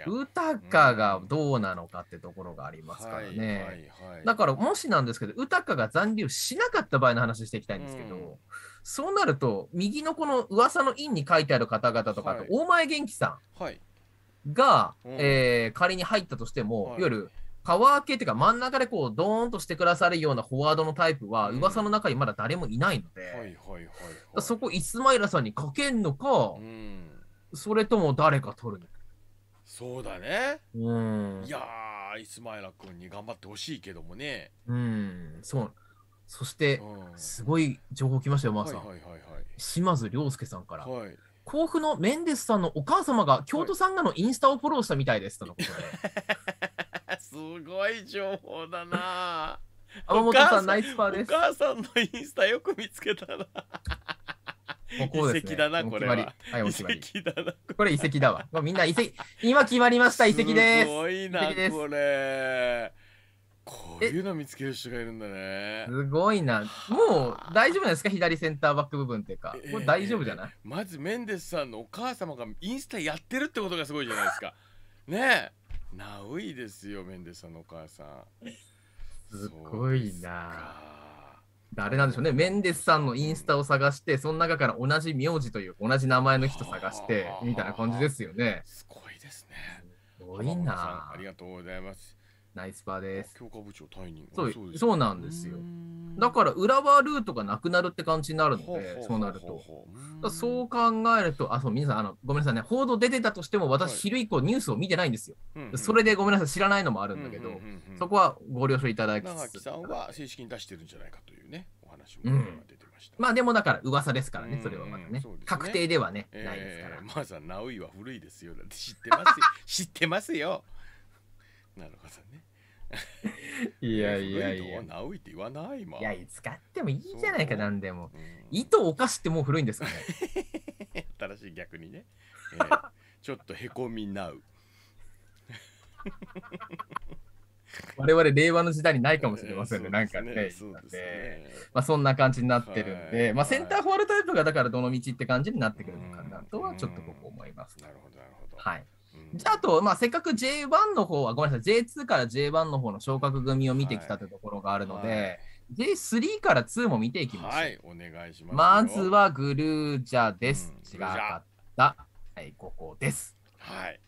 歌歌がどうなのかってところがありますからね。だからもしなんですけど、歌歌が残留しなかった場合の話していきたいんですけど、そうなると右のこの噂の因に書いてある方々とかと、大前元気さんが仮に入ったとしても、いわゆるパワー系っていうか真ん中でこうドーンとしてくださるようなフォワードのタイプは噂の中にまだ誰もいないので、そこイスマイラさんにかけんのか。それとも誰か取るの。そうだね。いやー、イスマイラ君に頑張ってほしいけどもね。そう。そして、すごい情報来ましたよ、マーさん。島津亮介さんから。甲府のメンデスさんのお母様が京都サンガのインスタをフォローしたみたいです。とのことで。すごい情報だな。天本さん、ナイスパーです。お母さんのインスタよく見つけたな。遺跡だな、これは。遺跡だな。これ遺跡だわ。みんな遺跡、今決まりました、遺跡です。すごいな、これ。こういうの見つける人がいるんだね。すごいな。もう大丈夫ですか、左センターバック部分っていうか。これ大丈夫じゃない？まずメンデスさんのお母様がインスタやってるってことがすごいじゃないですか。ねえ。なおいですよ、メンデスさんのお母さん。すごいな。誰なんでしょうね。メンデスさんのインスタを探して、その中から同じ名字という同じ名前の人探してみたいな感じですよね。すごいですね。すごいな。ありがとうございます。ナイスパーです。強化部長退任。そうなんですよ。だから浦和ルートがなくなるって感じになるので、そうなると、そう考えると、そう皆さんごめんなさいね、報道出てたとしても私昼以降ニュースを見てないんですよ。それでごめんなさい、知らないのもあるんだけど、そこはご了承いただきつつ。長木さんは正式に出してるんじゃないかというね、お話も出てました。まあでもだから噂ですからね、それはまだね、確定ではねないですから。まずはナウイは古いですよ、知ってます。知ってますよ。なるほどね。いや、直井って言わないもん。いや、使ってもいいじゃないか、なんでも。糸お菓子ってもう古いんですかね。新しい、逆にね。ちょっとへこみなう。我々令和の時代にないかもしれませんね。なんかね、そんな感じになってるんで、センターフォワードタイプがだからどの道って感じになってくるのかなとはちょっとここ思います。なるほどなるほど。はい。じゃあ、あと、せっかく J1 の方は、ごめんなさい、J2 から J1 の方の昇格組を見てきたというところがあるので、J3 から2も見ていきましょう。はい、お願いします。まずはグルージャです。違かった。はい、ここです。はい。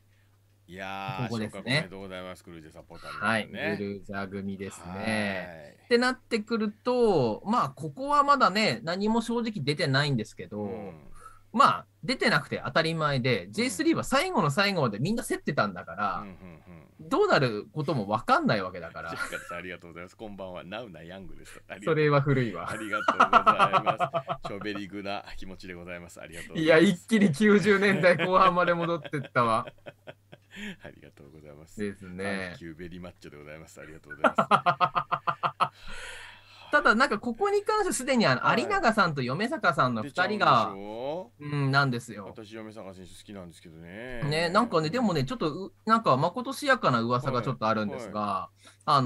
いやー、ここですね。おめでとうございます、グルージャサポーターのね。はい、グルージャ組ですね。ってなってくると、ここはまだね、何も正直出てないんですけど、出てなくて当たり前で J3 は最後の最後までみんな競ってたんだからどうなることも分かんないわけだから。ありがとうございます。こんばんは、ナウナヤングです。それは古いわ。ありがとうございます。ショベリグな気持ちでございます。ありがとうございます。いや、一気に90年代後半まで戻ってったわ。ありがとうございます。ですね。キューベリマッチョでございます。ありがとうございます。ただ、なんかここに関してすでに有永さんと嫁坂さんの2人がなんですよ。私、嫁坂選手好きなんですけどね。ね、なんかね、でもね、ちょっとなんかまことしやかな噂がちょっとあるんですが、あ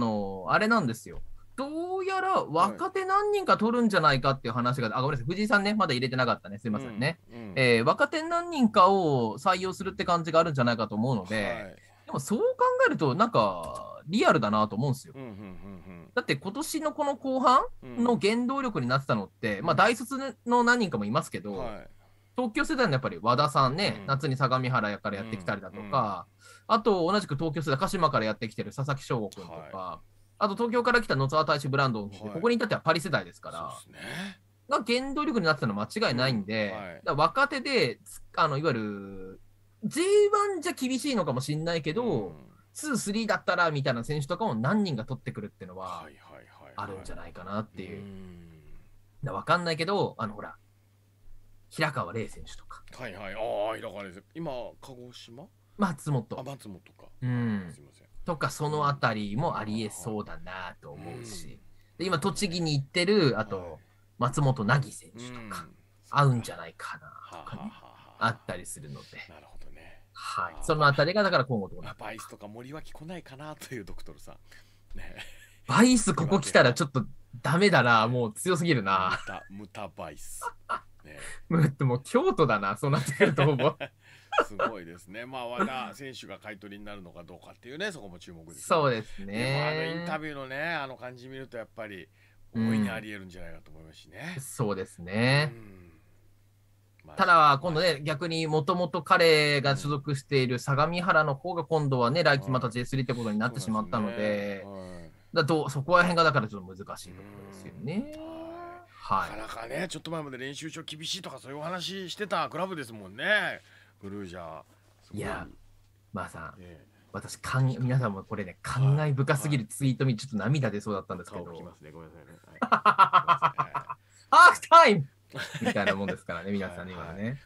れなんですよ。どうやら若手何人か取るんじゃないかっていう話が、ごめんなさい、藤井さんね、まだ入れてなかったね、すいませんね。若手何人かを採用するって感じがあるんじゃないかと思うので、でもそう考えると、なんか、リアルだなと思うんですよ。だって今年のこの後半の原動力になってたのって、大卒の何人かもいますけど、東京世代のやっぱり和田さんね、夏に相模原からやってきたりだとか、あと同じく東京世代鹿島からやってきてる佐々木翔吾君とか、あと東京から来た野沢大志ブランドン君、ここに至ってはパリ世代ですから、が原動力になってたのは間違いないんで、若手でいわゆる J1 じゃ厳しいのかもしれないけど、2、3だったらみたいな選手とかも何人が取ってくるっていうのはあるんじゃないかなっていう。わかんないけど、ほら、平川玲選手とか。はいはい、ああ、平川玲選手。今、鹿児島松本。あ、松本か。すいません。とか、そのあたりもありえそうだなと思うし、で今、栃木に行ってる、あと、松本凪選手とか、合うんじゃないかなとかね、あったりするので。なるほど。はい、そのあたりがだから今後どうなるか。バイスとか森脇来ないかなというドクトルさん、ね、バイスここ来たらちょっとダメだな、もう強すぎるな。ムタバイス、ね、もう京都だな、そうなってくると思う。すごいですね。和田選手が買い取りになるのかどうかっていうね、そこも注目です、ね。そうですね。インタビューのね、感じ見るとやっぱり大いにありえるんじゃないかと思いますしね。そうですね。ただ、今度ね、逆にもともと彼が所属している相模原の方が今度はね、来季また J3 ってことになってしまったので、そこら辺がだからちょっと難しいところですよね。なかなかね、ちょっと前まで練習場厳しいとかそういうお話してたクラブですもんね、グルージャー。いや、まあさん、私、皆さんもこれね、感慨深すぎるツイートにちょっと涙出そうだったんですけど。顔きますね、ごめんなさいね。ハーフタイムみたいなもんですからね、皆さんにはね。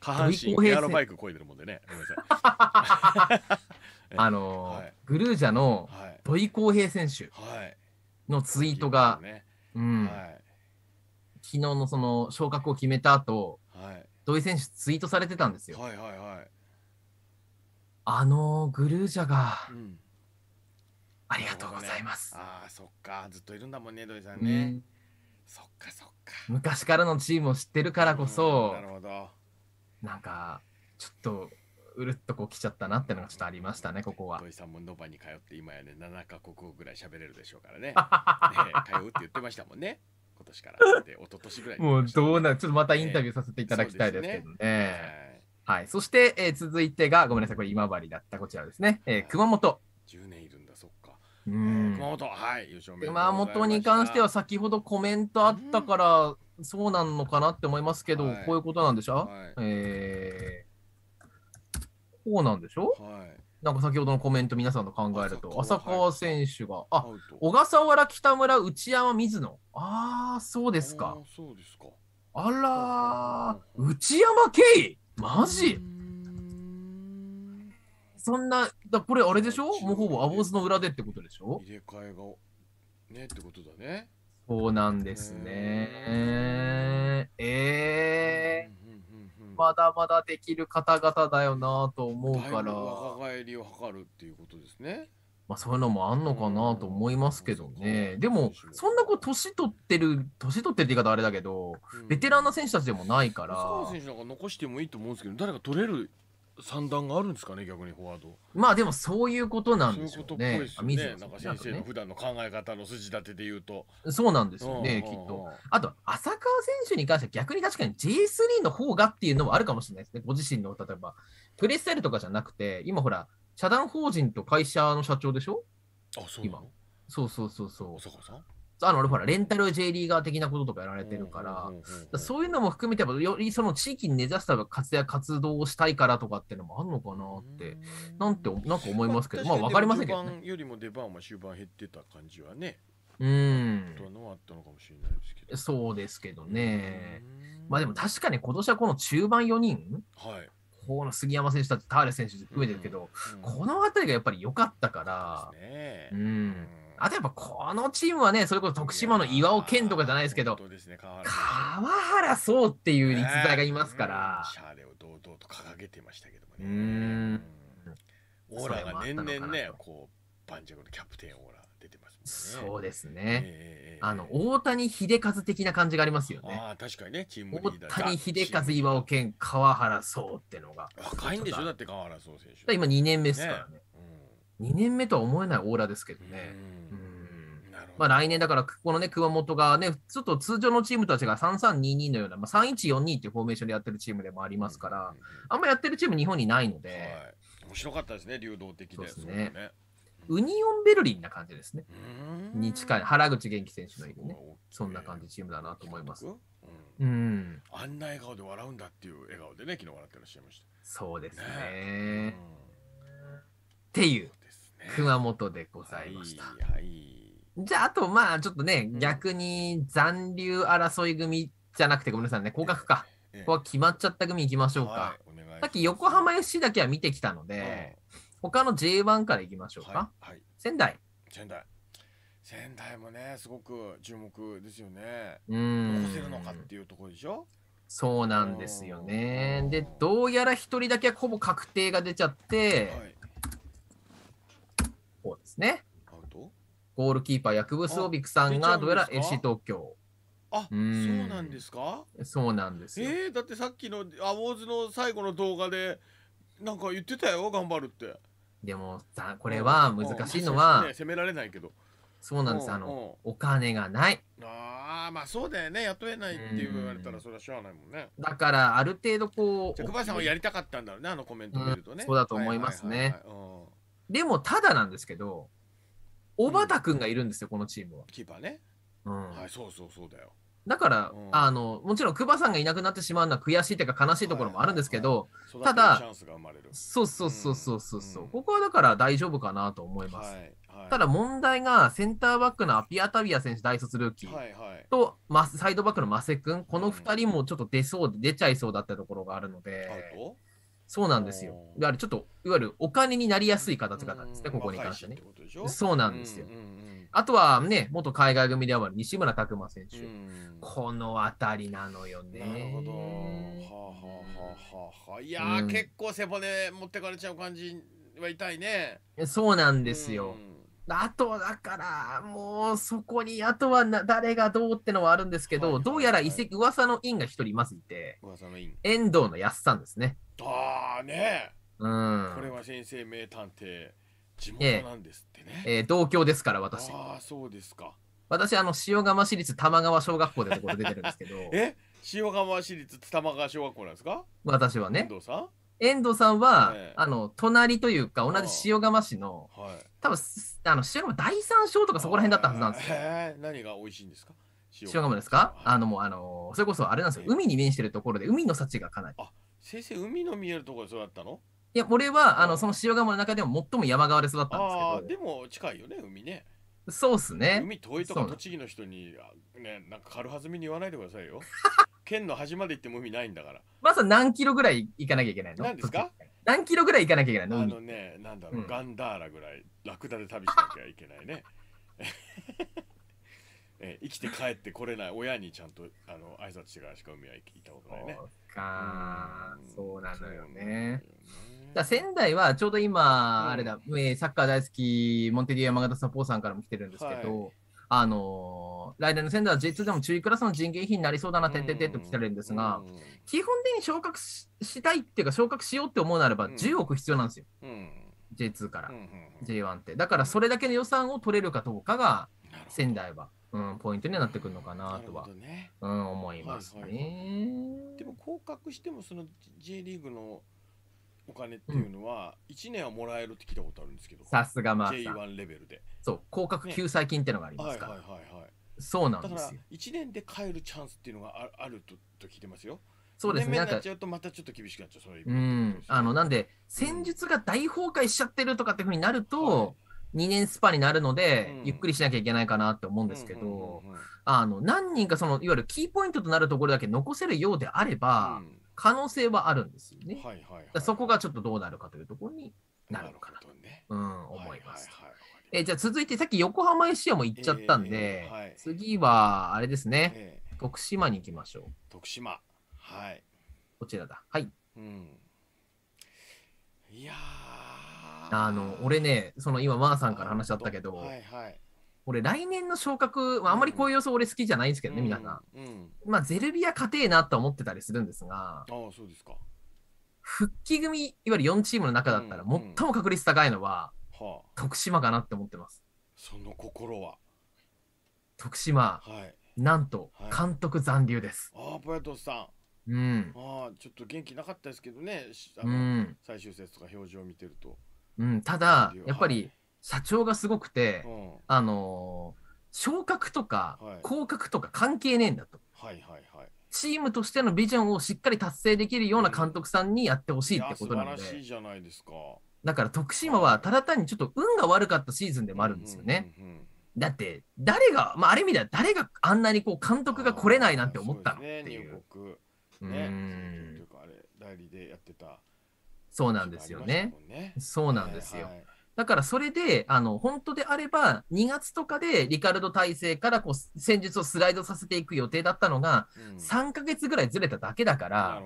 下半身エアロバイクこいでるもんでね。ごめんなさい。グルージャの土井康平選手のツイートが、昨日のその昇格を決めた後、土井選手ツイートされてたんですよ。グルージャが、ありがとうございます。ああ、そっか、ずっといるんだもんね、土井さんね。そっかそっか、昔からのチームを知ってるからこそ、なんかちょっとうるっとこう来ちゃったなってのがちょっとありましたね、ここは。土井さんもノバに通って今やね、7カ国語ぐらい喋れるでしょうからね。通うって言ってましたもんね、今年からで一昨年ぐらい、ね。もうどうなる、ちょっとまたインタビューさせていただきたいですけどね。はい、そして、続いてがごめんなさい、これ今治だったこちらですね、熊本。10年いるんだ、そっか。熊本に関しては先ほどコメントあったからそうなのかなって思いますけど、こういうことなんでしょ、こうなんでしょ、なんか先ほどのコメント皆さんと考えると浅川選手が、小笠原、北村、内山、水野。ああ、そうですか。あら、内山圭マジそんな、これあれでしょ、もうほぼアボーズの裏でってことでしょ、入れ替えがねってことだね。そうなんですね。まだまだできる方々だよなと思うから、若返りを図るっていうことですね。まあ、そういうのもあんのかなと思いますけどね。でもそんなこう年取ってるって言い方あれだけど、ベテランな選手たちでもないから、サー選手なんか残してもいいと思うんですけど、誰か取れる算段があるんですかね、逆にフォワード。まあでもそういうことなんですよね。なんか先生の普段の考え方の筋立てで言うとそうなんですよね、きっと。あと浅川選手に関しては逆に確かに J3 の方がっていうのもあるかもしれないですね。ご自身の例えばプレスタイルとかじゃなくて、今ほら社団法人と会社の社長でしょ。あ、そう今そう浅川さん、あの俺ほらレンタル J リーガー的なこととかやられてるから、そういうのも含めてよりその地域に根ざした活躍活動をしたいからとかっていうのもあるのかなってなんか思いますけど、まあわかりませんけどね。序盤よりも出番は終盤減ってた感じはね。とのはあったのかもしれないですけど。そうですけどね。まあでも確かに今年はこの中盤4人、はい。この杉山選手たち、ターレ選手含めてるけど、このあたりがやっぱり良かったから。あとやっぱこのチームはね、それこそ徳島の岩尾健とかじゃないですけど、川原壮っていう逸材がいますから、シャーレを堂々と掲げてましたけどもね。オーラが年々ね、こう盤石のキャプテンオーラ出てますもんね。そうですね。大谷秀和的な感じがありますよね。あ、確かにね、チームリーダー大谷秀和、岩尾健、川原壮ってのが若いんでしょ、だって川原壮選手。今2年目ですからね。2年目とは思えないオーラですけどね。まあ来年だからこのね熊本がねちょっと通常のチームたちが3322のような、まあ、3142っていうフォーメーションでやってるチームでもありますから、あんまやってるチーム日本にないので、はい、面白かったですね、流動的で。そうですね、ウニオンベルリンな感じですねに近い、原口元気選手のいるね、そんな感じチームだなと思います。あんな笑顔で笑うんだっていう笑顔でね昨日笑ってらっしゃいました。そうですね、っていう熊本でございました。じゃああとまあちょっとね、逆に残留争い組じゃなくてごめんなさいね、降格か、ここは決まっちゃった組いきましょうか。さっき横浜 FC だけは見てきたので、他の J1 からいきましょうか。仙台もねすごく注目ですよね。どうするのかっていうところでしょ。そうなんですよね。でどうやら一人だけはほぼ確定が出ちゃってこうですね、ゴールキーパーヤクブスオビクさんがどうやら FC 東京。あ、そうなんですか。そうなんですよ。だってさっきのアウォーズの最後の動画でなんか言ってたよ、頑張るって。でもさ、これは難しいのは責められないけど、そうなんです、お金がない。ああ、まあそうだよね、雇えないって言われたらそれはしょうがないもんね。だからある程度こう久保さんはやりたかったんだろうね、あのコメント見るとね。そうだと思いますね。でもただなんですけど、小畑君がいるんですよ、このチームは。キーパーね。はい、そうだよ。だからもちろん久保さんがいなくなってしまうのは悔しいというか悲しいところもあるんですけど、ただそうここはだから大丈夫かなと思います。ただ問題がセンターバックのアピアタビア選手、大卒ルーキーとサイドバックのマセ君、この2人もちょっと出ちゃいそうだったところがあるので。そうなんですよ。いわゆるちょっといわゆるお金になりやすい形がなんですね、ここに関してね。そうなんですよ。あとはね、元海外組である西村拓真選手、この辺りなのよね。なるほど。いやー、結構背骨持ってかれちゃう感じは痛いね。そうなんですよ。あとだからもうそこにあとは誰がどうってのはあるんですけど、どうやら移籍噂のインが一人いますいて、遠藤の安さんですね。ああね、これは先生名探偵、地元なんですってね。同郷ですから私。ああ、そうですか。私塩釜市立玉川小学校でところ出てるんですけど。塩釜市立玉川小学校なんですか？私はね。遠藤さんは隣というか同じ塩釜市の多分塩釜第三小とかそこら辺だったはずなんですよ。何が美味しいんですか？塩釜ですか？もうそれこそあれなんですよ。海に面してるところで海の幸がかなり。先生、海の見えるところで育ったの？いや、俺はその塩釜の中でも最も山側で育ったんですけど。ああ、でも近いよね、海ね。そうっすね。海遠いとか栃木の人にね、なんか軽はずみに言わないでくださいよ。県の端まで行っても海ないんだから。まず何キロぐらい行かなきゃいけないの？何ですか？何キロぐらい行かなきゃいけないの？ね、なんだろう、ガンダーラぐらいラクダで旅しなきゃいけないね。生きて帰ってこれない親にちゃんと挨拶してからしか海は行ったことないね。そうなのよね。だ仙台はちょうど今、あれだ、サッカー大好きモンテディ山形サポーさんからも来てるんですけど、はい、来年の仙台は J2 でも中位クラスの人件費になりそうだなてんてんてんと来てるんですが、基本的に昇格 したいっていうか昇格しようって思うならば10億必要なんですよ、J2 から J1 って。だからそれだけの予算を取れるかどうかが仙台は、ポイントにはなってくるのかなとは、思いますね、はいはい。でも降格してもその J リーグのお金っていうのは1年はもらえるって聞いたことあるんですけど、さすがまあ J1 レベルでそう降格救済金ってのがありますから、そうなんですよ。だから1年で帰るチャンスっていうのがあると聞いてますよ。そうですね、なんかちょっとまたちょっと厳しくなっちゃう、そういう、なんで戦術が大崩壊しちゃってるとかっていうふうになると、2年スパになるので、ゆっくりしなきゃいけないかなって思うんですけど、何人かそのいわゆるキーポイントとなるところだけ残せるようであれば、可能性はあるんですよね。そこがちょっとどうなるかというところになるのかなと思います。じゃあ続いて、さっき横浜 FC も行っちゃったんで、次はあれですね、徳島に行きましょう。徳島、はい、こちらだ。はい、いや俺ね、その今マーさんから話あったけど、俺来年の昇格、あんまりこういう予想俺好きじゃないんですけどね、皆さん。まあゼルビア勝てえなと思ってたりするんですが、そうですか。復帰組、いわゆる4チームの中だったら最も確率高いのは徳島かなって思ってます。その心は徳島、なんと監督残留です。ポヤトスさん。ちょっと元気なかったですけどね、最終節とか表情を見てると。ただやっぱり社長がすごくて、昇格とか降格とか関係ねえんだと、チームとしてのビジョンをしっかり達成できるような監督さんにやってほしいってことなので、だから徳島はただ単にちょっと運が悪かったシーズンでもあるんですよね。だって誰が、ある意味では誰があんなにこう監督が来れないなんて思ったのっていう。そうなんですよね。そうなんですよ。だからそれで本当であれば2月とかでリカルド体制からこう戦術をスライドさせていく予定だったのが3ヶ月ぐらいずれただけだから、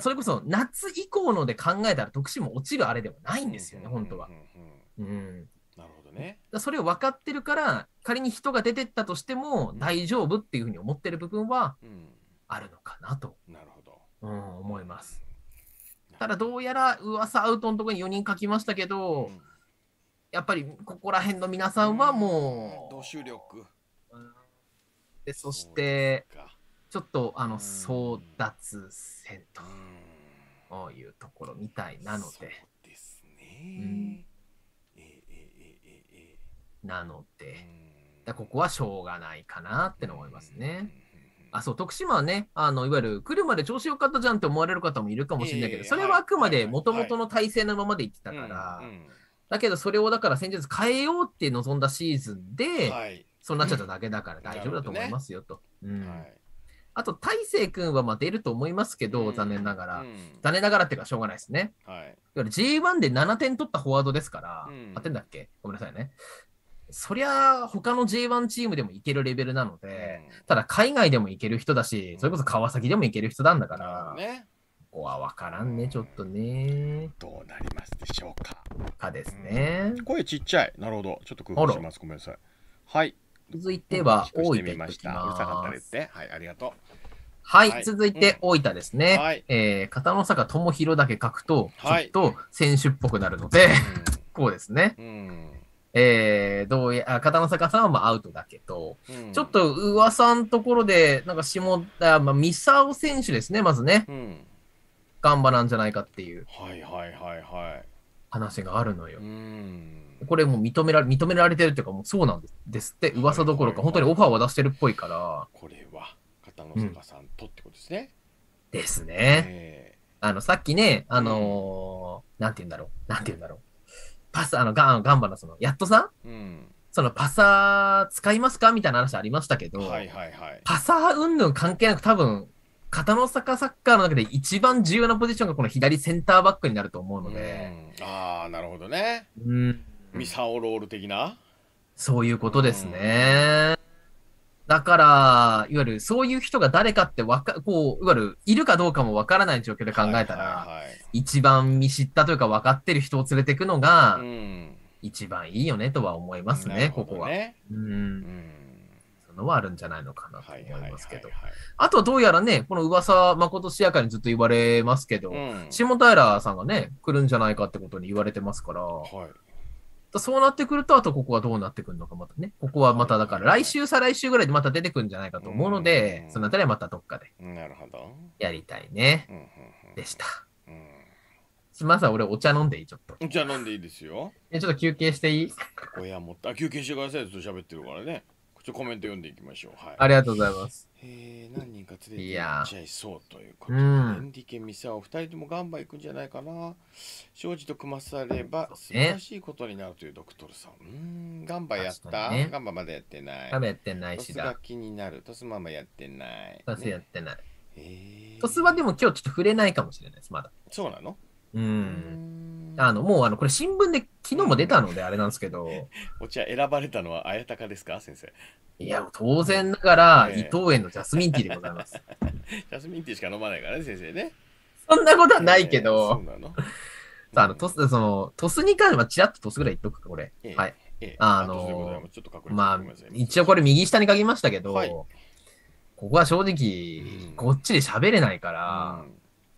それこそ夏以降ので考えたら徳島落ちるあれではないんですよね、本当は。それを分かってるから仮に人が出てったとしても大丈夫っていうふうに思ってる部分はあるのかなと思います。ただどうやら噂アウトのところに4人書きましたけど、やっぱりここら辺の皆さんはもう、でそしてちょっと争奪戦というところみたいなので、ここはしょうがないかなって思いますね。そう、徳島はね、いわゆる来るまで調子良かったじゃんって思われる方もいるかもしれないけど、それはあくまでもともとの体制のままでいってたから、だけどそれをだから戦術変えようって望んだシーズンで、そうなっちゃっただけだから大丈夫だと思いますよと。あと大勢君はまあ出ると思いますけど、残念ながら、残念ながらっていうかしょうがないですね。J1 で7点取ったフォワードですから、あってんだっけ、ごめんなさいね。そりゃ他の J1 チームでもいけるレベルなので、ただ海外でもいける人だし、それこそ川崎でもいける人なんだから、ここは分からんね、ちょっとね。どうなりますでしょうか。かですね。声ちっちゃい。なるほど。ちょっと工夫します。ごめんなさい。はい。続いては大分です。うるさかったですって。はい、ありがとう。はい、続いて大分ですね。片野坂智弘だけ書くと、ちょっと選手っぽくなるので、こうですね。片野坂さんはアウトだけど、ちょっと噂のところで、なんか下田、三沢選手ですね、まずね、ガンバなんじゃないかっていう話があるのよ。これもう認められてるっていうか、もうそうなんですって、噂どころか、本当にオファーは出してるっぽいから、これは片野坂さんとってことですね。ですね。さっきね、なんて言うんだろう。パス、ガンバのその、やっとさん、そのパサー使いますかみたいな話ありましたけど、パサー云々関係なく多分、片野坂サッカーの中で一番重要なポジションがこの左センターバックになると思うので。なるほどね。ミサオロール的なそういうことですね。だから、いわゆるそういう人が誰かってこう、いわゆるいるかどうかもわからない状況で考えたら、一番見知ったというか分かってる人を連れていくのが、一番いいよねとは思いますね、ここは。のはあるんじゃないのかなと思いますけど、あとはどうやらね、この噂まことしやかにずっと言われますけど、下平さんがね来るんじゃないかってことに言われてますから、そうなってくると、あとここはどうなってくるのか、またね、ここはまただから来週再来週ぐらいでまた出てくるんじゃないかと思うので、そのあたりはまたどっかでやりたいねでした。まずは俺お茶飲んでいい？ちょっとお茶飲んでいいですよ。ちょっと休憩していい？親も休憩してください。ずっと喋ってるからね。コメント読んでいきましょう。ありがとうございます。何人か連れて行っちゃいそうということで、エンディケミサを2人ともガンバ行くんじゃないかな。庄司と組まされば素晴らしいことになるというドクトルさん。ガンバやった、ガンバまだやってない。食べてないしだ。トスが気になる。トスママやってない。トスやってない。トスはでも今日ちょっと触れないかもしれないです、まだ。そうなの？もうこれ新聞で昨日も出たのであれなんですけど、お茶選ばれたのは綾鷹ですか、先生。いや当然ながら伊藤園のジャスミンティーでございます。ジャスミンティーしか飲まないからね、先生ね。そんなことはないけど、トスに関してはちらっとトスぐらい言っとくか、これ。はい。まあ一応これ右下に書きましたけど、ここは正直こっちで喋れないから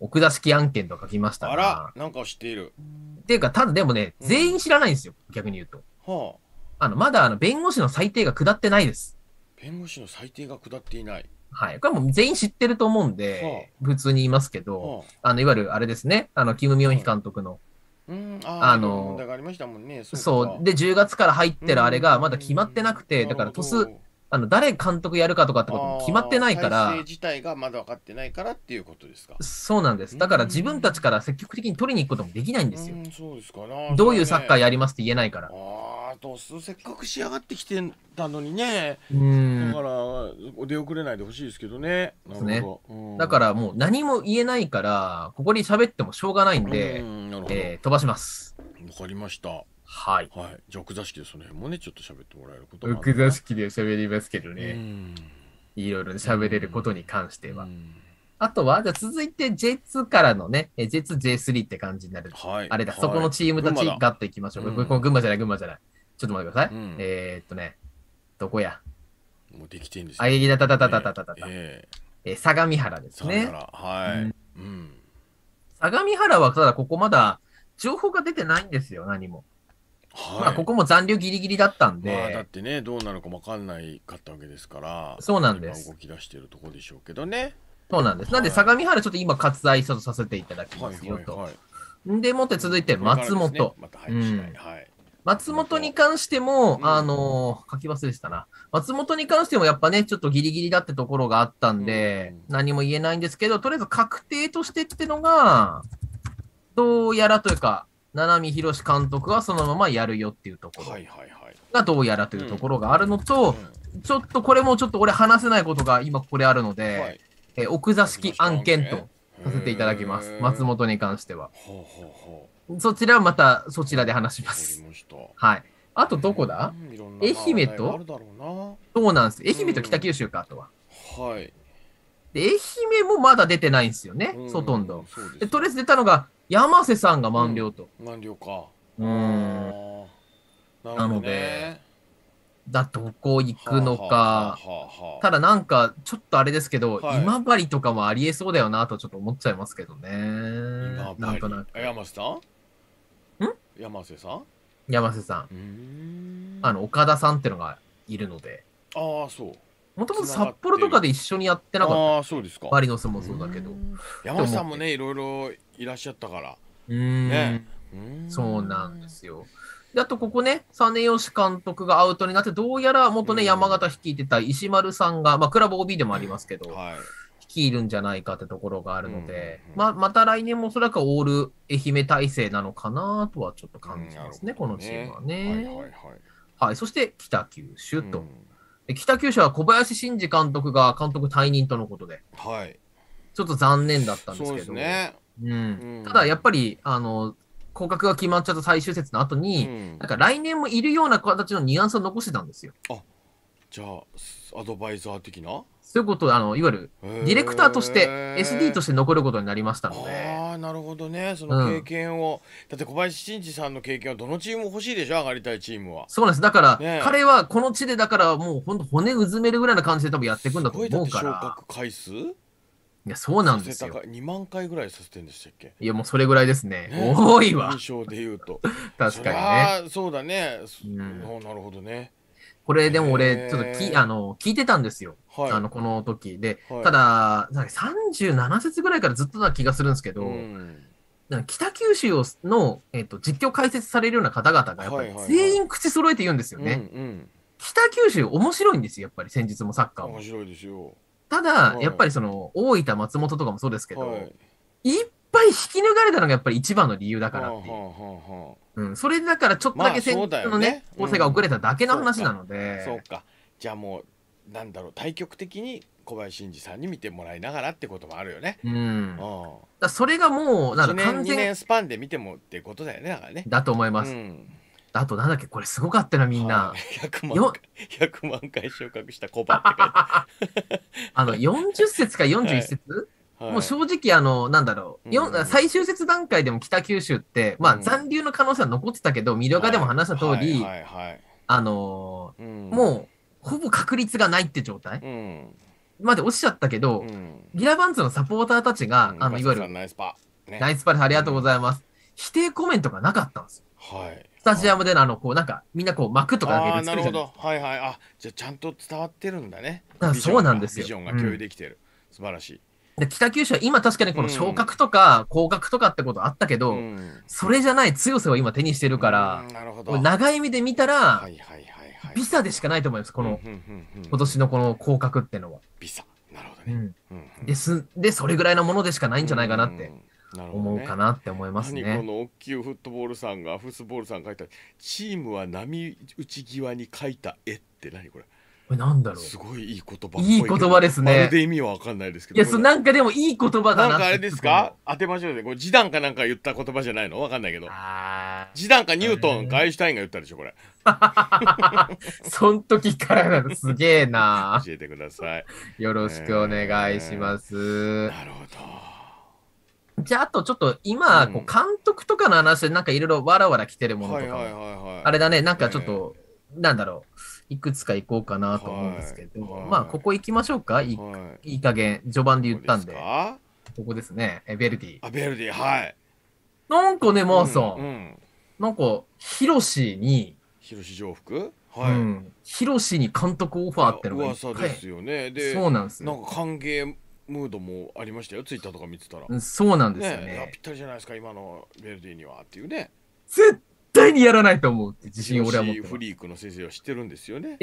奥田式案件と書きましたが、あら、なんか知っている。っていうか、ただでもね、全員知らないんですよ、逆に言うと。はあ。まだ弁護士の裁定が下ってないです。弁護士の裁定が下っていない。はい。これはもう全員知ってると思うんで、普通に言いますけど、いわゆるあれですね、キム・ミョンヒ監督の。問題がありましたもんね。そう。で、10月から入ってるあれがまだ決まってなくて、だからトス、誰監督やるかとかってことも決まってないから。体制自体がまだ分かってないからっていうことですか。そうなんです。だから自分たちから積極的に取りに行くこともできないんですよ。そうですかな。どういうサッカーやりますって言えないから。ああ、どうする？せっかく仕上がってきてたのにね。だから、出遅れないでほしいですけどね。ですね。だからもう何も言えないから、ここに喋ってもしょうがないんで、飛ばします。わかりました。はい。じゃあ、奥座敷でその辺もね、ちょっと喋ってもらえることは。奥座敷で喋りますけどね。いろいろ喋れることに関しては。あとは、じゃあ続いて J2 からのね、J2、J3 って感じになる。あれだ、そこのチームたちガッといきましょう。これ、群馬じゃない、群馬じゃない。ちょっと待ってください。どこや？もうできてんですよ。あげぎだたたたたたたたた。相模原ですね。相模原は、ただここまだ情報が出てないんですよ、何も。まあここも残留ギリギリだったんで、まあだってね、どうなるか分かんないかったわけですから。そうなんです。動き出しているところでしょうけどね。そうなんです。なんで相模原ちょっと今割愛させていただきますよと。でもって続いて松本、松本に関しても書き忘れてたな。松本に関してもやっぱね、ちょっとギリギリだってところがあったんで何も言えないんですけど、とりあえず確定としてってのがどうやらというか、七海博士監督はそのままやるよっていうところがどうやらというところがあるのと、ちょっとこれもちょっと俺話せないことが今ここであるので、はい、奥座敷案件とさせていただきます。松本に関してはそちらはまたそちらで話します。はい。あとどこだ？愛媛と、そうなんです、愛媛と北九州か。あとははいで愛媛もまだ出てないんですよね、ほとんど。でとりあえず出たのが山瀬さんが満了と。満了か。なので、どこ行くのか。ただなんか、ちょっとあれですけど、今治とかもありえそうだよなとちょっと思っちゃいますけどね。なんとなく。山瀬さん？ん？山瀬さん？山瀬さん。岡田さんってのがいるので。ああ、そう。もともと札幌とかで一緒にやってなかった。ああ、そうですか。マリノスもそうだけど。山瀬さんもね、いろいろいらっしゃったから。そうなんですよ。で、あとここね、実吉監督がアウトになって、どうやら元ね、山形率いてた石丸さんが、まあ、クラブ OB でもありますけど、率いるんじゃないかってところがあるので、また来年もおそらくオール愛媛体制なのかなとはちょっと感じますね、このチームはね。はい、そして北九州と。北九州は小林慎二監督が監督退任とのことで、ちょっと残念だったんですけど、ただやっぱり降格が決まっちゃった最終節の後に、なんか来年もいるような形のニュアンスを残してたんですよ。じゃあアドバイザー的なそういうことで、いわゆるディレクターとして SD として残ることになりましたので。ああ、なるほどね。その経験を、だって小林慎二さんの経験はどのチームも欲しいでしょ、上がりたいチームは。そうなんです。だから、ね、彼はこの地でだからもう本当骨うずめるぐらいの感じで多分やっていくんだと思うから。すごいだって昇格回数？いや、そうなんですよ。2万回ぐらいさせてんでしたっけ？いや、もうそれぐらいですね。多いわ。印象で言うと。確かにね。そうだね。なるほどね。これでも俺、ちょっと聞いてたんですよ。はい、この時で。はい、ただ、37節ぐらいからずっとな気がするんですけど、うん、北九州の、実況解説されるような方々が、やっぱり全員口揃えて言うんですよね。北九州面白いんですよ、やっぱり先日もサッカーも。面白いですよ。ただ、はい、やっぱりその、大分、松本とかもそうですけど、はい、いっぱい引き抜かれたのがやっぱり一番の理由だからっていう。うん、それだからちょっとだけ先日のね、構成が遅れただけの話なので。そうか。じゃあもう、なんだろう、対局的に小林慎二さんに見てもらいながらってこともあるよね。うん。だそれがもう、なんか完全に。1年スパンで見てもってことだよね、だからね。だと思います。あと、なんだっけ、これすごかったな、みんな。100万回昇格したコバって書いて。40節か41節？もう正直なんだろう、最終節段階でも北九州って、まあ、残留の可能性は残ってたけど、魅力でも話した通り、もうほぼ確率がないって状態まで落ちちゃったけど、ギラバンズのサポーターたちが、いわゆるナイスパです、ありがとうございます、否定コメントがなかったんですよ。スタジアムでのこうなんかみんなこう幕とかだけで作るじゃないですか。あ、じゃあちゃんと伝わってるんだね。そうなんですよ。ビジョンが共有できてる。素晴らしい。北九州は今確かにこの昇格とか降格とかってことあったけど、それじゃない強さを今手にしてるから、長い目で見たら、ビサでしかないと思います、この、今年のこの降格ってのは。ビサ。なるほどね。で、それぐらいのものでしかないんじゃないかなって。思うかなって思いますね。何このおっきいフットボールさんが、フットボールさんが書いたチームは波打ち際に描いた絵って何これ？これなんだろう。すごいいい言葉。いい言葉ですね。まるで意味は分かんないですけど。いや、なんかでもいい言葉だな。なんかあれですか？当てましょうね。これ示談かなんか言った言葉じゃないの？分かんないけど。示談かニュートンかアインシュタインが言ったでしょこれ。そん時からなのすげえな。教えてください。よろしくお願いします。なるほど。じゃあ、あとちょっと今、監督とかの話でなんかいろいろわらわら来てるものとか、あれだね、なんかちょっと、なんだろう、いくつか行こうかなと思うんですけど、まあ、ここ行きましょうか、いい加減、序盤で言ったんで、ここですね、ヴェルディ。あ、ヴェルディ、はい。なんかね、マーさん、なんか、ヒロシに、ヒロシ上福？ヒロシに監督オファーってのが噂ですよね。そうなんですよ。なんか歓迎ムードもありましたよ、ツイッターとか見てたら。そうなんですよね。ぴったりじゃないですか、今のヴェルディにはっていうね。絶対にやらないと思うって自信を俺は持ってます。フリークの先生は知ってるんですよね。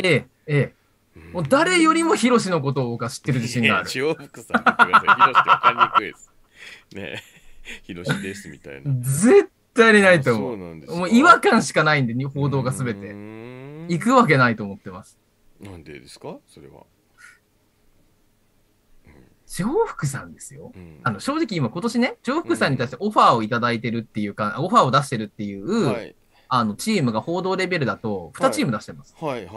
もう誰よりもヒロシのことを僕は知ってる自信がある。塩福さん見てください。ヒロシってわかりにくいです。ねえ、ヒロシですみたいな。絶対にないと思う。そうなんです。もう違和感しかないんで、報道がすべて。行くわけないと思ってます。なんでですか、それは。上福さんですよ。正直今今年ね、上福さんに対してオファーをいただいてるっていうか、オファーを出してるっていう、チームが報道レベルだと2チーム出してます。ベ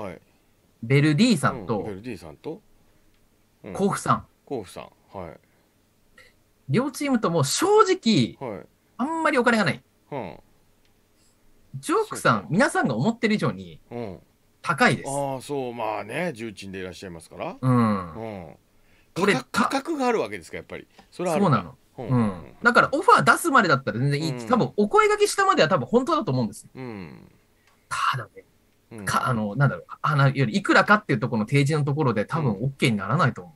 ルディさんと、甲府さん。甲府さん。両チームとも正直、あんまりお金がない。上福さん、皆さんが思ってる以上に高いです。ああ、そう、まあね、重鎮でいらっしゃいますから。価格があるわけですか、やっぱり。そうなの。だからオファー出すまでだったら全然いい、多分お声がけしたまでは多分本当だと思うんですよ。ただね、なんだろう、よりいくらかっていうところの提示のところで多分 OK にならないと思う。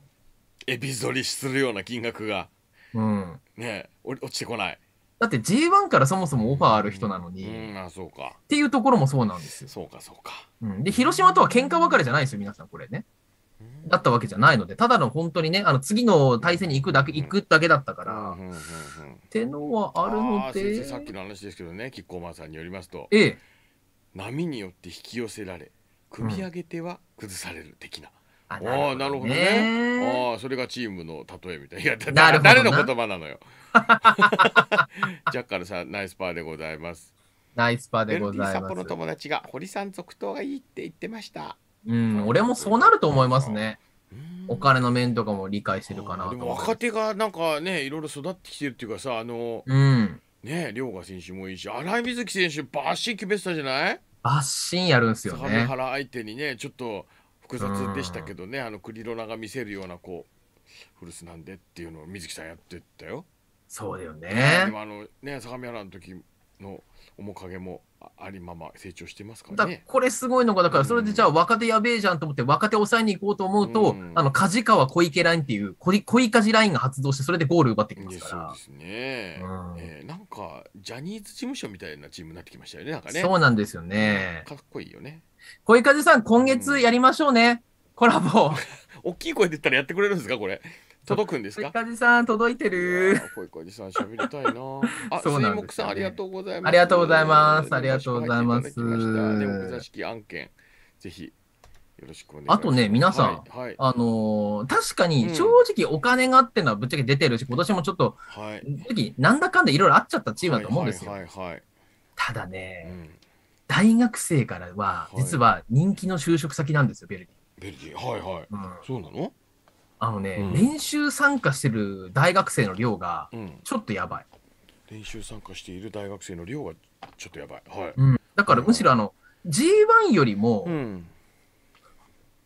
エビ反りするような金額が。ねえ、落ちてこない。だって G1 からそもそもオファーある人なのに。そうか。っていうところもそうなんですよ。そうか、そうか。で、広島とは喧嘩別れじゃないですよ、皆さん、これね。だったわけじゃないので、ただの本当にね、次の対戦に行くだけだったから、ってのはあるので。さっきの話ですけどね、キッコーマンさんによりますと、波によって引き寄せられ、組み上げては崩される的な。ああ、なるほどね。ああ、それがチームの例えみたいな。いや、誰の言葉なのよ。ジャッカルさん、ナイスパーでございます。ナイスパーでございます。ベルディ札幌の友達が堀さん続投がいいって言ってました。うん、俺もそうなると思いますね。お金の面とかも理解してるかなと。でも若手がなんかね、いろいろ育ってきてるっていうかさ、うん、ね、涼河選手もいいし、荒井瑞希選手バッシン決めてたじゃない？バッシンやるんすよね。相原相手にね、ちょっと複雑でしたけどね、クリロナが見せるようなこう古巣なんでっていうのを瑞希さんやってったよ。そうだよね。でもね、相模原の時の面影もありまま成長してますからね。だこれすごいのが、だからそれでじゃあ若手やべえじゃんと思って若手抑えに行こうと思うと、梶川小池ラインっていう小池梶ラインが発動して、それでゴール奪ってきますから。そうですね。なんかジャニーズ事務所みたいなチームになってきましたよね。なんかね。そうなんですよね。かっこいいよね。小池梶さん、今月やりましょうね。コラボ。大きい声で言ったらやってくれるんですかこれ。届くんですか。小池さん届いてる。小池さん喋りたいな。あ、水木さんありがとうございます。ありがとうございます。ありがとうございます。お座敷案件ぜひよろしくお願いします。あとね、皆さん、確かに正直お金があってのはぶっちゃけ出てるし、今年もちょっとなんだかんだいろいろあっちゃったチームだと思うんですよ。ただね、大学生からは実は人気の就職先なんですよ、ベルディ。ベルディ、はいはい。そうなの？練習参加してる大学生の量がちょっとやばい。練習参加している大学生の量がちょっとやばい。はい。だからむしろG1 よりも、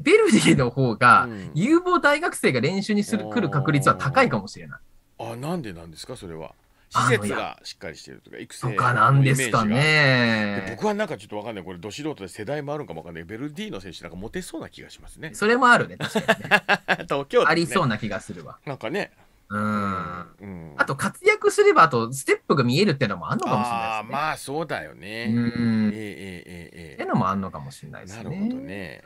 ベルディの方が有望大学生が練習に来る確率は高いかもしれない。あ、なんでなんですかそれは。施設がしっかりしてるとか育成とかなんですかね。僕はなんかちょっとわかんない、これど素人で世代もあるかもわかんない、ベルディの選手なんかモテそうな気がしますね。それもあるね、確かにね。東京ありそうな気がするわ。なんかね、あと活躍すればあとステップが見えるっていうのもあんのかもしれないですね。まあそうだよね。っていうのもあんのかもしれないですね。なるほどね。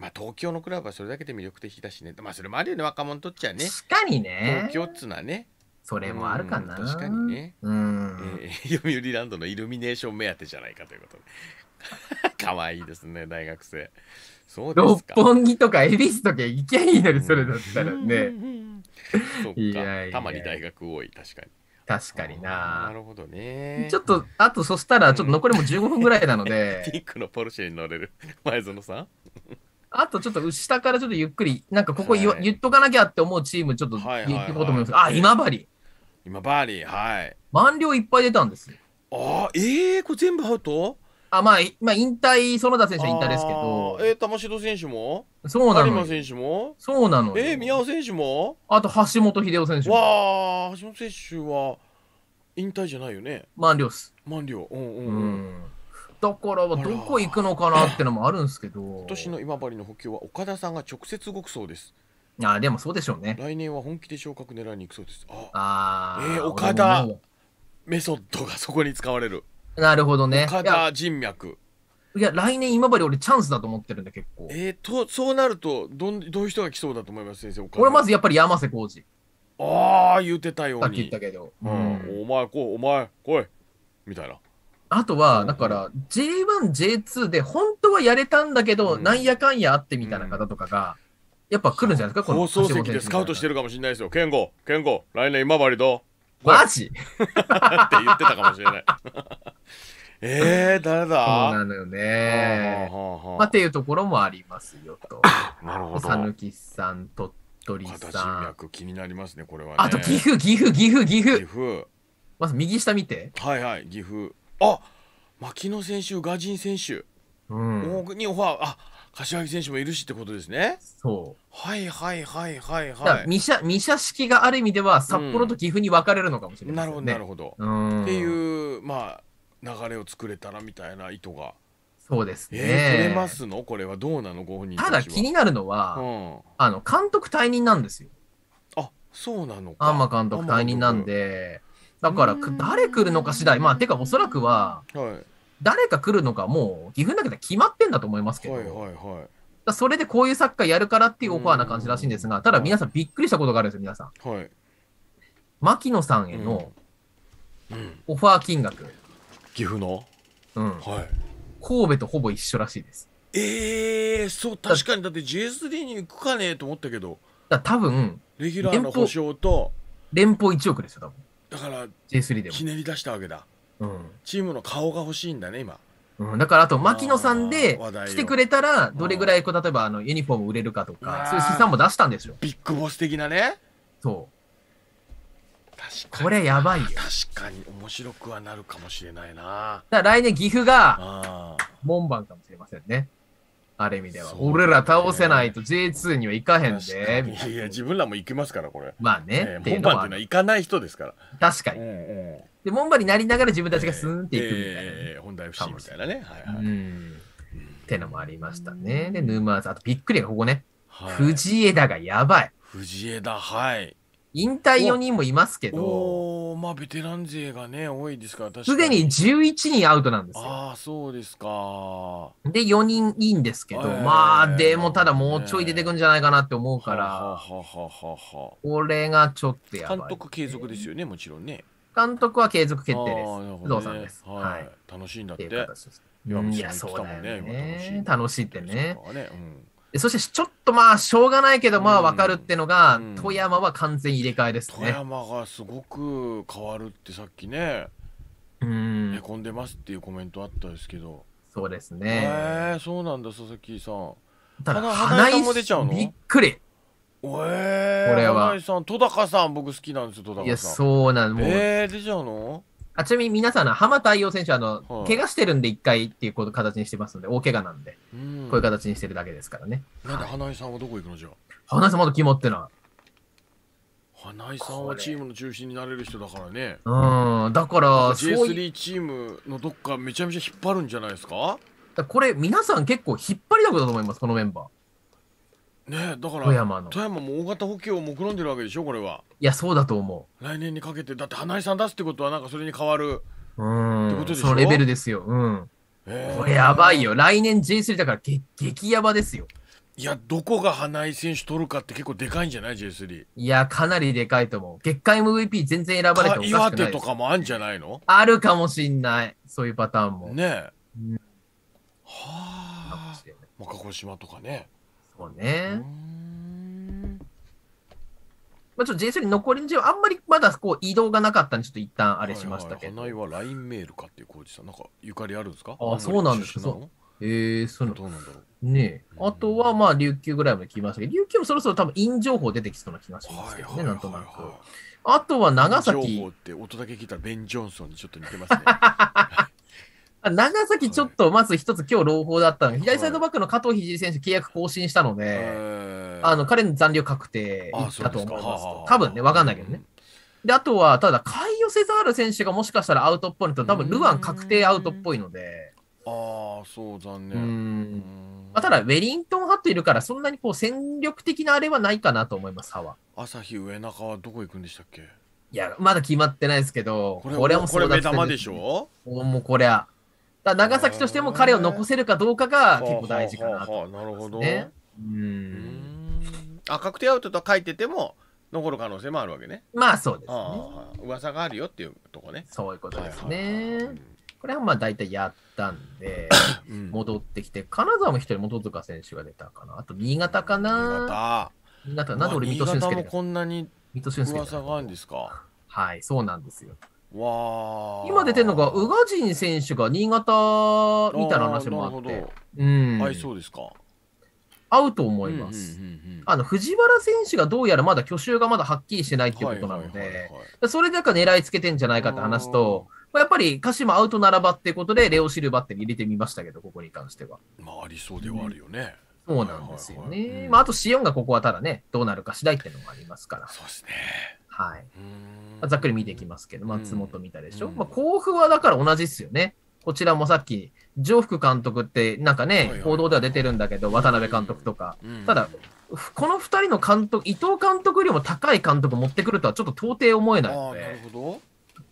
まあ東京のクラブはそれだけで魅力的だしね。まあそれもあるよね、若者とっちゃね。確かにね。東京っつうのはね。それもあるかな。確かにね。読売ランドのイルミネーション目当てじゃないかということで。かわいいですね、大学生。そうですか。六本木とか恵比寿とか行きゃいいのに、それだったらね。そっか。たまに大学多い、確かに。確かにな。なるほどね。ちょっと、あと、そしたら、ちょっと残りも15分ぐらいなので。ピンクのポルシェに乗れる前園さん。あとちょっと下からちょっとゆっくり、なんかここ言っとかなきゃって思うチーム、ちょっと言っていこうと思います。あ、今治。今バーリー、はい。満了いっぱい出たんです。あ、これ全部アウト？あ、まあ引退、園田選手は引退ですけど。玉城選手も？そうなの。有馬選手も？そうなの。宮尾選手も？あと橋本英夫選手も。わあ、橋本選手は引退じゃないよね。満了っす。満了。だからどこ行くのかなってのもあるんですけど。今年の今治の補強は岡田さんが直接動くそうです。あ、でもそうでしょうね。来年は本気で昇格狙いに行くそうです。岡田メソッドがそこに使われる。なるほどね。岡田人脈。いや、来年今治俺チャンスだと思ってるんだ、結構。そうなるとどういう人が来そうだと思います先生。俺まずやっぱり山瀬浩二。ああ、言ってたように。さっき言ったけど。お前来いみたいな。あとはだから J1、J2 で本当はやれたんだけどなんやかんやあってみたいな方とかが。やっぱ来るんじゃないですか。放送席でスカウトしてるかもしれないですよ。健吾、来年今治と。マジ？って言ってたかもしれない。誰だ？そうなのよね。まあっていうところもありますよと。なるほど。さぬきさん、鳥取さん。岡田人脈気になりますね、これはね。あと岐阜。まず右下見て。はい、岐阜。あ、牧野選手、宇賀神選手。にオファー。柏木選手もいるしってことですね。そう。はい。三者式がある意味では札幌と岐阜に分かれるのかもしれないですね。なるほど。っていう流れを作れたらみたいな意図が。そうですね。取れますの？これはどうなのご本人たちは。ただ気になるのは、監督退任なんですよ。あ、そうなのか。安間監督退任なんで、だから誰来るのか次第。てかおそらくは。誰か来るのかもう岐阜だけで決まってんだと思いますけど、それでこういうサッカーやるからっていうオファーな感じらしいんですが、ただ皆さんびっくりしたことがあるんですよ、皆さん。牧野さんへのオファー金額、岐阜の神戸とほぼ一緒らしいです。そう、確かに。だって J3 に行くかねと思ったけど、多分レギュラーの保証と連邦1億ですよ、多分。だから J3 でもひねり出したわけだ。チームの顔が欲しいんだね、今。うん、だからあと牧野さんで来てくれたらどれぐらいこう例えばユニフォーム売れるかとかそういう資産も出したんですよ。ビッグボス的なね。そう確かにこれやばいよ。確かに面白くはなるかもしれないな。だから来年岐阜が門番かもしれませんね。ある意味では、ね、俺ら倒せないと J2 には行かへんで。いや自分らも行きますからこれ。まあね、門番っていうのは行かない人ですから。確かに。で門番になりながら自分たちがスーンっていくみたいな、ね。本田 FC みたいなね。はいはい。ってのもありましたね。で沼津あとびっくりがここね。はい、藤枝がやばい。藤枝はい。引退4人もいますけど、まあベテラン勢がね多いですから確かにすでに11人アウトなんですよ。ああそうですか。で4人いいんですけど、まあでもただもうちょい出てくんじゃないかなって思うから、これがちょっとやばい。監督継続ですよねもちろんね。監督は継続決定です。不動産です。はい楽しいんだって。いやそうだよね楽しいってね。そしてちょっとまあしょうがないけどまあ分かるってのが、富山は完全入れ替えですね。富山がすごく変わるってさっきねへこんでますっていうコメントあったですけど。そうですね。そうなんだ佐々木さん。ただ花井さんも出ちゃうのびっくり。これは花井さん戸高さん僕好きなんですよ戸高さん。いやそうなの。出ちゃうの。ちなみに皆さん、浜太陽選手は怪我してるんで1回っていう形にしてますので、大怪我なんで、こういう形にしてるだけですからね。なんで花井さんはどこ行くのじゃあ。花井さんまだ決まってない。花井さんはチームの中心になれる人だからね。だから、J3 チームのどっかめちゃめちゃ引っ張るんじゃないですか？これ、皆さん結構引っ張りだこだと思います、このメンバー。ねえ、だから富山も大型補強を目論んでるわけでしょこれは。いやそうだと思う。来年にかけてだって花井さん出すってことはなんかそれに変わるってことでしょ。そのレベルですよ。これやばいよ。来年 J3 だから激ヤバですよ。いやどこが花井選手取るかって結構でかいんじゃない J3。いやかなりでかいと思う。月間 MVP 全然選ばれてもおかしくないです。岩手とかもあるんじゃないの。あるかもしんないそういうパターンもねえ、はあ鹿児島とかね。そうね。まあちょっと J3 残りの順位はあんまりまだこう移動がなかったんでちょっと一旦あれしましたけど。花井は LINE メールかっていう工事さんなんかゆかりあるんですか。あそうなんですよ。そうどうなんだろうね。あとはまあ琉球ぐらいまで来ましたけど、琉球もそろそろ多分イン情報出てきそうな気がしますけどねなんとなく。あとは長崎。情報って音だけ聞いたらベン・ジョンソンにちょっと似てますね。長崎ちょっとまず一つ今日朗報だったのが、左サイドバックの加藤聖選手契約更新したので、彼の残留確定だと思います。多分ね、わかんないけどね。で、あとは、ただ、買い寄せざる選手がもしかしたらアウトっぽいのと、多分ルアン確定アウトっぽいので。ああ、そう、残念。ただ、ウェリントンハットいるから、そんなにこう戦力的なあれはないかなと思います、は。朝日上中はどこ行くんでしたっけ。いや、まだ決まってないですけど、これはもうこれ目玉でしょ。もうこれは。長崎としても彼を残せるかどうかが結構大事かなと。なるほど。確定アウトと書いてても残る可能性もあるわけね。まあそうですね。噂があるよっていうとこね。そういうことですね。これはまあ大体やったんで戻ってきて、金沢も一人元塚選手が出たかな。あと新潟かな。新潟なんで俺水戸俊介でこんなに噂があるんですか。はいそうなんですよ。今出てるのが宇賀神選手が新潟みたいな話もあって、合いそうですか。合うと思います。藤原選手がどうやらまだ去就がまだはっきりしてないっていうことなので、それだから狙いつけてんじゃないかって話と、やっぱり鹿島アウトならばっていうことでレオシルバって入れてみましたけど、ここに関しては。まあありそうではあるよね。そうなんですよね。まああとシオンがここはただね、どうなるか次第っていうのもありますから。そうですね。はい、ざっくり見ていきますけど、松本見たでしょ、甲府はだから同じっすよね、こちらもさっき、常福監督って、なんかね、報道では出てるんだけど、渡辺監督とか、ただ、この2人の監督、伊藤監督よりも高い監督を持ってくるとは、ちょっと到底思えないので、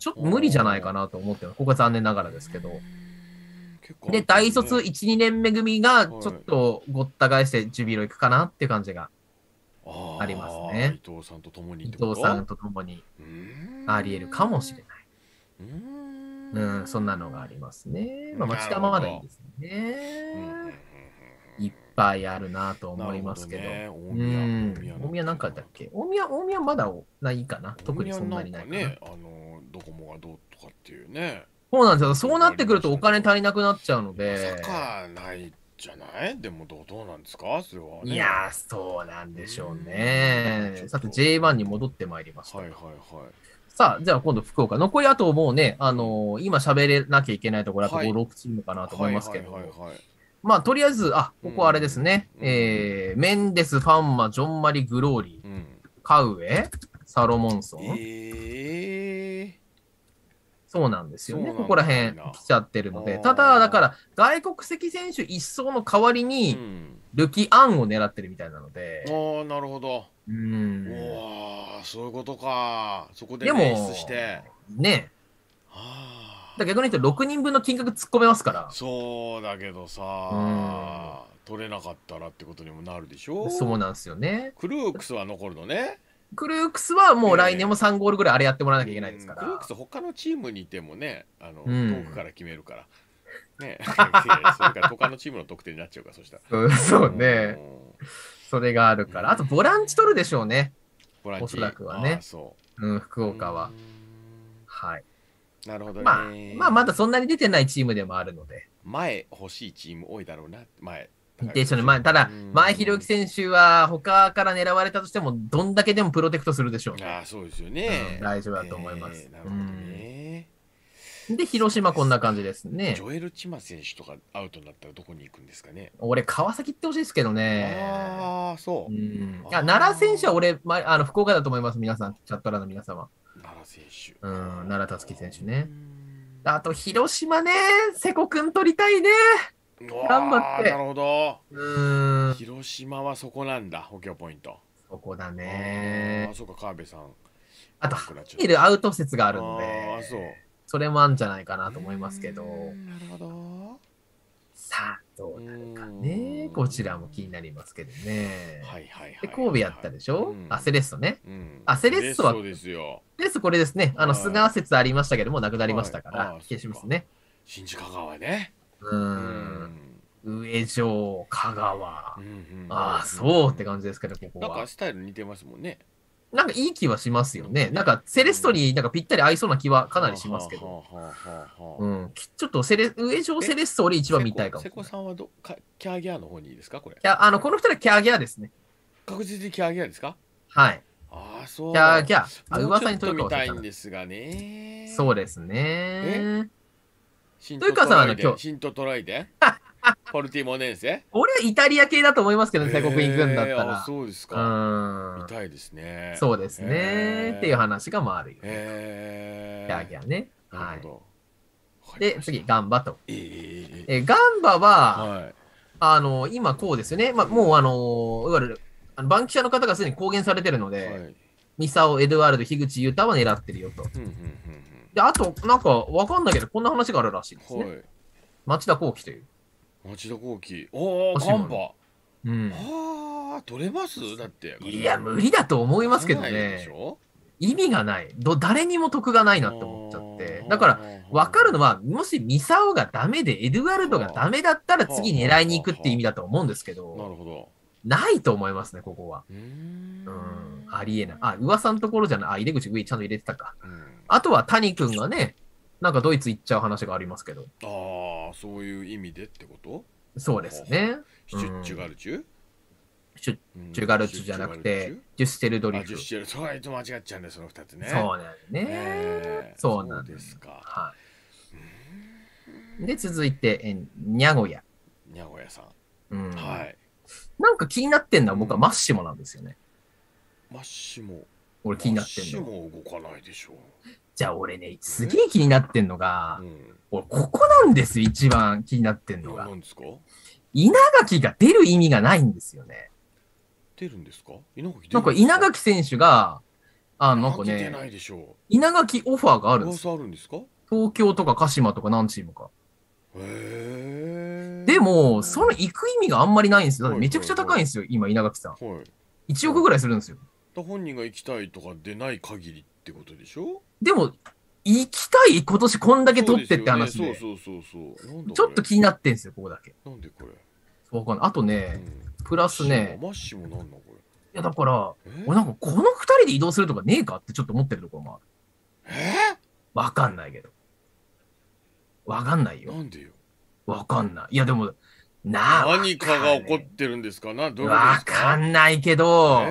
ちょっと無理じゃないかなと思って、ここが残念ながらですけど。で、大卒1、2年目組が、ちょっとごった返して、ジュビロ行くかなっていう感じが。ありますね。伊藤さんと共に伊藤さんと共にありえるかもしれない。そんなのがありますね。まあ町田もまだいいですね。いっぱいあるなと思いますけど、大宮なんかだっけ。大宮まだないかな。特にそんなにないかな。どこもがどうとかっていうね。そうなんですよ。そうなってくるとお金足りなくなっちゃうので。咲かないじゃない？でもどうなんですか？それはね。いやー、そうなんでしょうね。さて J1 に戻ってまいりました。はいはいはい。さあ、じゃあ今度福岡。残りあともうね、今喋れなきゃいけないところあと5、6チームかなと思いますけど。まあ、とりあえず、ここはあれですね。メンデス、ファンマ、ジョンマリ、グローリー、カウエ、サロモンソン。そうなんですよね。ここら辺来ちゃってるので。ただ、だから、外国籍選手一掃の代わりに、ルキアンを狙ってるみたいなので。ああ、なるほど。うん。おぉ、そういうことか。そこでレースして。ね。逆に言うと6人分の金額突っ込めますから。そうだけどさ、取れなかったらってことにもなるでしょ。そうなんですよね。クルークスは残るのね。クルークスはもう来年も3ゴールぐらいあれやってもらわなきゃいけないですから。クルークス他のチームにいてもね、遠くから決めるからね。それから他のチームの得点になっちゃうから。そしたらそうね、それがあるから。あとボランチ取るでしょうね、おそらくはね、福岡は。はい、なるほどね。まだそんなに出てないチームでもあるので。前欲しいチーム多いだろうな、前。でしょうね、前。ただ、前ひろゆき選手は、他から狙われたとしても、どんだけでもプロテクトするでしょうね。ああ、そうですよね。大丈夫だと思います。なるほどね。で、広島、こんな感じですね。ジョエル・チマ選手とかアウトになったら、どこに行くんですかね。俺、川崎ってほしいですけどね。ああ、そう。奈良選手は俺、福岡だと思います、皆さん、チャット欄の皆様。奈良選手、奈良達樹選手ね。あと広島ね、瀬古君取りたいね。頑張って。なるほど。広島はそこなんだ、補強ポイント。そこだね。あ、そうか、川辺さん。あと、いるアウト説があるので、それもあるんじゃないかなと思いますけど。なるほど。さあ、どうなるかね。こちらも気になりますけどね。で、神戸やったでしょ、セレッソね。セレッソは、これですね。菅説ありましたけども、なくなりましたから、消しますね。新宿香川ね。上条、香川。ああ、そうって感じですけど、ここは。なんかスタイル似てますもんね。なんかいい気はしますよね。なんかセレストになんかぴったり合いそうな気はかなりしますけど。ちょっと上条セレストより一番見たいかも。瀬古さんはキャーギャーの方にいいですか、これ。この2人はキャーギャーですね。確実にキャーギャーですか。はい。ああ、そう。キャーギャー。噂にというか。見たいんですがね。そうですね。というかさんは今日。シントトライデン。ポルティモネンセ。俺はイタリア系だと思いますけどね、外国行くんだったら。そうですか。見たいですね。そうですね。っていう話が回るよね。キャーギャーね。はい。で、次、ガンバと。ガンバは、今こうですよね。もういわゆる、バンキシャの方がすでに公言されてるので、ミサオ、エドワルド、樋口、ユタは狙ってるよと。で、あと、なんか、わかんないけど、こんな話があるらしいですね。町田浩樹という。町田浩樹、おお、ガンバ。ああ、取れますだって。いや、無理だと思いますけどね。意味がない。誰にも得がないなって思っちゃって。だから、分かるのは、もしミサオがダメで、エドゥアルドがダメだったら、次狙いに行くって意味だと思うんですけど。なるほど。ないと思いますね、ここは。ありえない。噂のところじゃない。入れ口上ちゃんと入れてたか。あとは、谷君がね、なんかドイツ行っちゃう話がありますけど。ああ、そういう意味でってこと？そうですね。シュッチュガルチュ？シュッチュガルチュじゃなくて、ジュッシェルドリフ。ジュッシェル、そう、いつも間違っちゃうんだよ、その2つね。そうなんですね。そうなんですか。はい。で、続いて、ニャゴヤ。ニャゴヤさん。はい。なんか気になってんのは、僕はマッシモなんですよね。マッシモ。俺気になってんの。マッシモ動かないでしょ。じゃあ俺ね、すげえ気になってんのが、俺ここなんですよ、一番気になってんのが。何ですか？稲垣が出る意味がないんですよね。出るんですか？稲垣出るんですか？なんか稲垣選手が、なんかね、稲垣オファーがあるんです。東京とか鹿島とか何チームか。でも、その行く意味があんまりないんですよ。だってめちゃくちゃ高いんですよ、今稲垣さん。1億ぐらいするんですよ。本人が行きたいとか出ない限りってことでしょ？でも、行きたい、今年こんだけ取ってって話で。ちょっと気になってんすよ、ここだけ。なんでこれ？わかんない。あとね、プラスね。マッシモなんだこれ。いや、だから、俺なんかこの2人で移動するとかねえかってちょっと思ってるところもある。わかんないけど。わかんないよ。なんでよ。わかんない。いやでもなあ。何かが起こってるんですかな。どういうことですか。わかんないけど。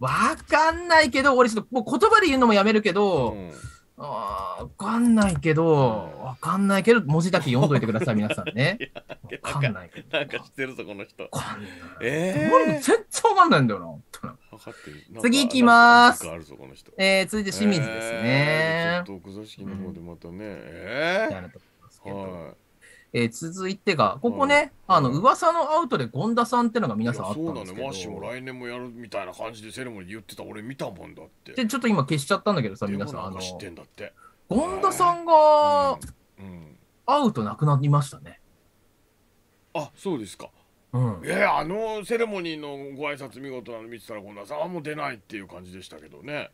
わかんないけど、俺ちょっともう言葉で言うのもやめるけど。うん、わかんないけど、わかんないけど、文字だけ読んどいてください、皆さんね。わかんないけど。なんか知ってるぞ、この人。わかんない。全然わかんないんだよな。次行きます。続いて清水ですね。ちょっと奥座敷の方でまたね。続いてが、ここね、噂のアウトで権田さんってのが皆さんあったんですけど、そうだね、マッシュも来年もやるみたいな感じでセレモニー言ってた、俺見たもんだって。で、ちょっと今消しちゃったんだけどさ、皆さん、知ってんだって。権田さんが、アウトなくなりましたね。あ、そうですか。いや、セレモニーのご挨拶見事なの見てたら、権田さんはもう出ないっていう感じでしたけどね。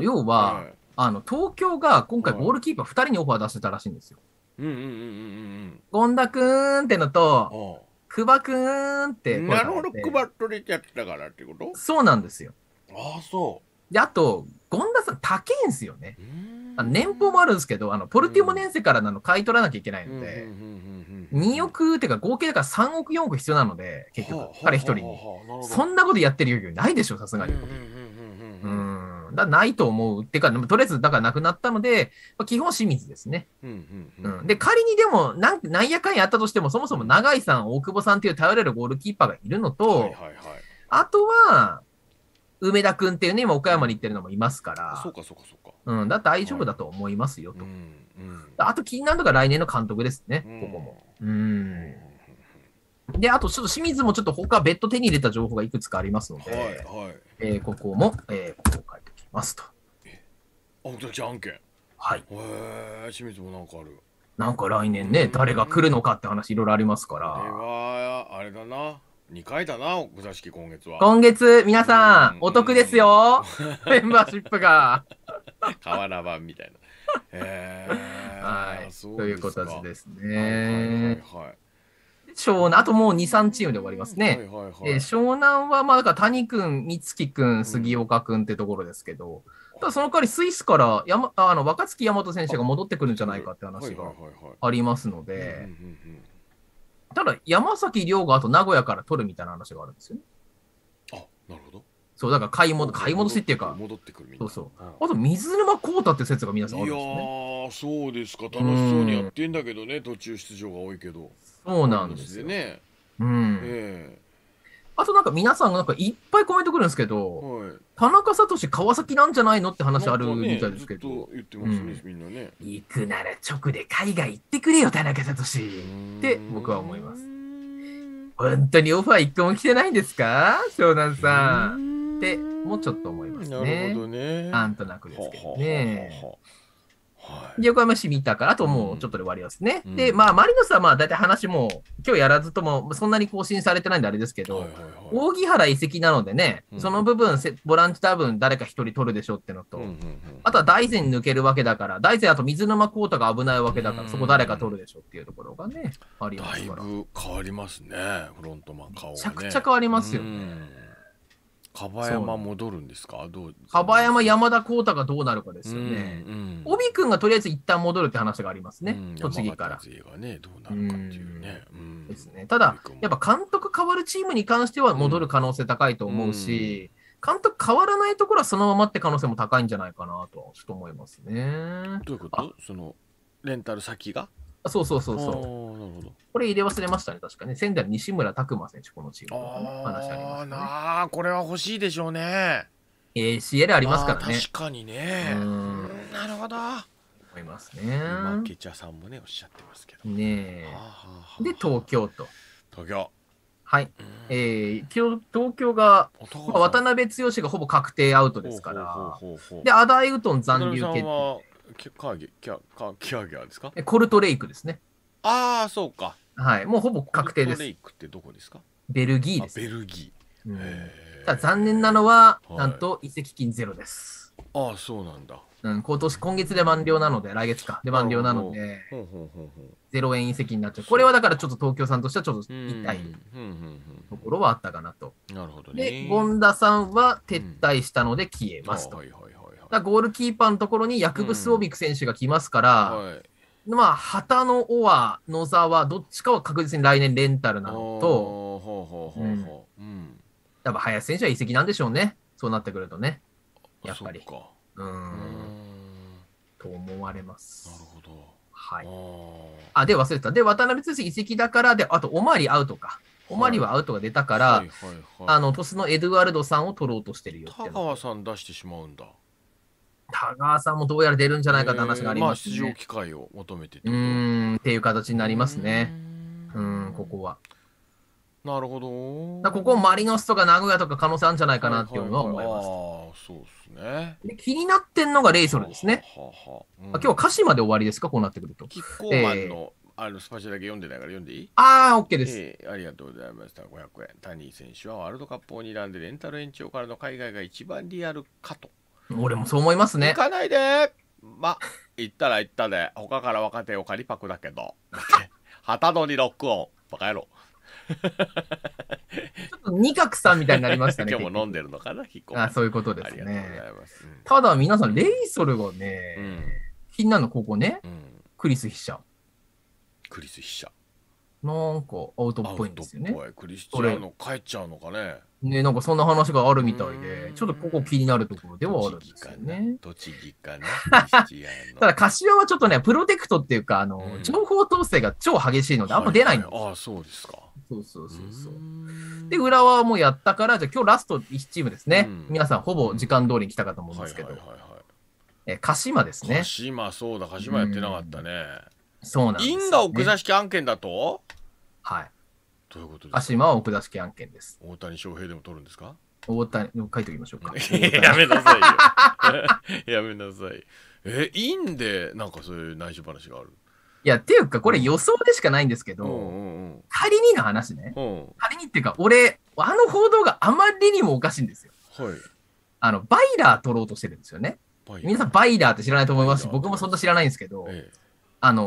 要は、東京が今回ゴールキーパー2人にオファー出してたらしいんですよ。権田くんってのと久保くんってなるほど、久保取れちゃったからってこと。そうなんですよ。ああ、そうで、あと権田さん高いんすよね。年俸もあるんですけど、ポルティモネンセから買い取らなきゃいけないので、2億っていうか合計だから3億4億必要なので、結局彼一人にそんなことやってる余裕ないでしょ、さすがに。だないと思うってか、とりあえずだからなくなったので、基本清水ですね。で、仮にでもなんやかんやあったとしても、そもそも永井さん、大久保さんっていう頼れるゴールキーパーがいるのと、あとは梅田君っていうね、今岡山に行ってるのもいますから、そうかそうかそうか、だって大丈夫だと思いますよと。あと気になるのが来年の監督ですね、ここも。で、あとちょっと清水もちょっと他別途手に入れた情報がいくつかありますので、ここも公開ますと。あ、じゃあじゃんけん。はい。清水もなんかある。なんか来年ね、誰が来るのかって話いろいろありますから。これはあれだな。2回だな、奥座敷今月は。今月皆さんお得ですよ。メンバーシップが。瓦版みたいな。はい。ということですね。はい。湘南、あともう 2、3 チームで終わりますね。湘南はまあだから谷君、美月君、杉岡君ってところですけど、ただその代わりスイスから若月大和選手が戻ってくるんじゃないかって話がありますので、ただ山崎亮があと名古屋から取るみたいな話があるんですよね。あ、なるほど。そうだから買い戻しっていうか、戻ってくるみたいな。そうそう。あと水沼孝太って説が皆さんあるんですね。いや、そうですか。楽しそうにやってんだけどね、途中出場が多いけど。そうなんですよね。あとなんか皆さんがなんかいっぱいコメントくるんですけど、田中聡川崎なんじゃないのって話あるみたいですけど、言ってますね、みんなね。行くなら直で海外行ってくれよ田中聡って僕は思います。本当にオファー一個も来てないんですか、湘南さんってもうちょっと思いますね。なるほどね。なんとなくですけどね。横浜市見たから、あともうちょっとで終わりますね。で、まあ、マリノスはまあ大体話も、今日やらずとも、そんなに更新されてないんであれですけど、扇原移籍なのでね、その部分、ボランチ多分誰か一人取るでしょうってのと、あとは大然抜けるわけだから、大然あと水沼孝太が危ないわけだから、そこ誰か取るでしょうっていうところがね、ありますから。だいぶ変わりますね、フロントマン顔がね。めちゃくちゃ変わりますよね。樺山戻るんですか。樺山、山田康太がどうなるかですよね。帯君がとりあえず一旦戻るって話がありますね、栃木から。ただやっぱ監督変わるチームに関しては戻る可能性高いと思うし、監督変わらないところはそのままって可能性も高いんじゃないかなとちょっと思いますね。どういうこと？そのレンタル先が？そうそうそうそう。これ入れ忘れましたね、確かね。仙台の西村拓磨選手、このチームの話ありますね。ああ、これは欲しいでしょうね。CL ありますからね。確かにね。なるほど。思いますね。マケチャさんもね、おっしゃってますけど。ねえ。で、東京と。東京。はい。東京が、渡辺剛がほぼ確定アウトですから。で、アダイウトン残留決定。キャーギャーですか？コルトレイクですね。ああ、そうか。はい、もうほぼ確定です。コルトレイクってどこですか？ベルギーです。ベルギー。ただ残念なのは、なんと移籍金ゼロです。ああ、そうなんだ。今月で満了なので、来月か。で満了なので、0円移籍になっちゃう。これはだからちょっと東京さんとしてはちょっと痛いところはあったかなと。なるほどね。で、権田さんは撤退したので消えますと。ゴールキーパーのところに薬物オビク選手が来ますから、まあ、旗の尾は野沢どっちかは確実に来年レンタルなのと、やっぱ林選手は移籍なんでしょうね、そうなってくるとね、やっぱり。と思われます。なるほど。はい。あ、で、忘れてた。で、渡辺通信移籍だからで、あと、おまわりアウトか。おまわりはアウトが出たから、はいはいはいはい、鳥栖のエドゥアルドさんを取ろうとしてるよって。田川さん出してしまうんだ。田川さんもどうやら出るんじゃないかって話がありますね。まあ、出場機会を求めてっていう形になりますね。ここは。なるほど。だここマリノスとか名古屋とか可能性あるんじゃないかなっていうのは思います。ああ、そうですね。で気になってんのがレイソルですね。今日は歌詞まで終わりですか、こうなってくると。キッコーマンの、スパチャだけ読んでないから読んでいい？ああ、OK です、ありがとうございました。500円。谷井選手はワールドカップを睨んでレンタル延長からの海外が一番リアルかと。俺もそう思いますね。行かないで。ま、行ったら行ったで。他から若手を借りパクだけど。旗のにロックオン。バカ野郎。ちょっと二角さんみたいになりましたね。今日も飲んでるのかな、ヒコ。あ、そういうことですね。ただ皆さんレイソルがね、気になるのここね、クリス・ヒシャ。クリス・ヒシャ。なんかアウトっぽいんですよね。クリスチャーノ帰っちゃうのかね。ね、なんかそんな話があるみたいで、ちょっとここ気になるところではあるんですよね。栃木かな。ただ柏はちょっとね、プロテクトっていうか情報統制が超激しいのであんま出ないんですよ。ああ、そうですか。そうで、浦和もやったから、じゃあ今日ラスト1チームですね。皆さんほぼ時間通りに来たかと思うんですけど、鹿島ですね。鹿島、そうだ、鹿島やってなかったね。そうなんですね。因果奥座敷案件だと、はい。どういうことですか。鹿島は奥座敷案件です。大谷翔平でも取るんですか。大谷、書いておきましょうか。やめなさいよ。やめなさい。因でなんかそういう内緒話がある。いや、っていうかこれ予想でしかないんですけど、仮にの話ね、仮にっていうか俺報道があまりにもおかしいんですよ。はい、バイラー取ろうとしてるんですよね。皆さんバイラーって知らないと思いますし、僕もそんな知らないんですけど、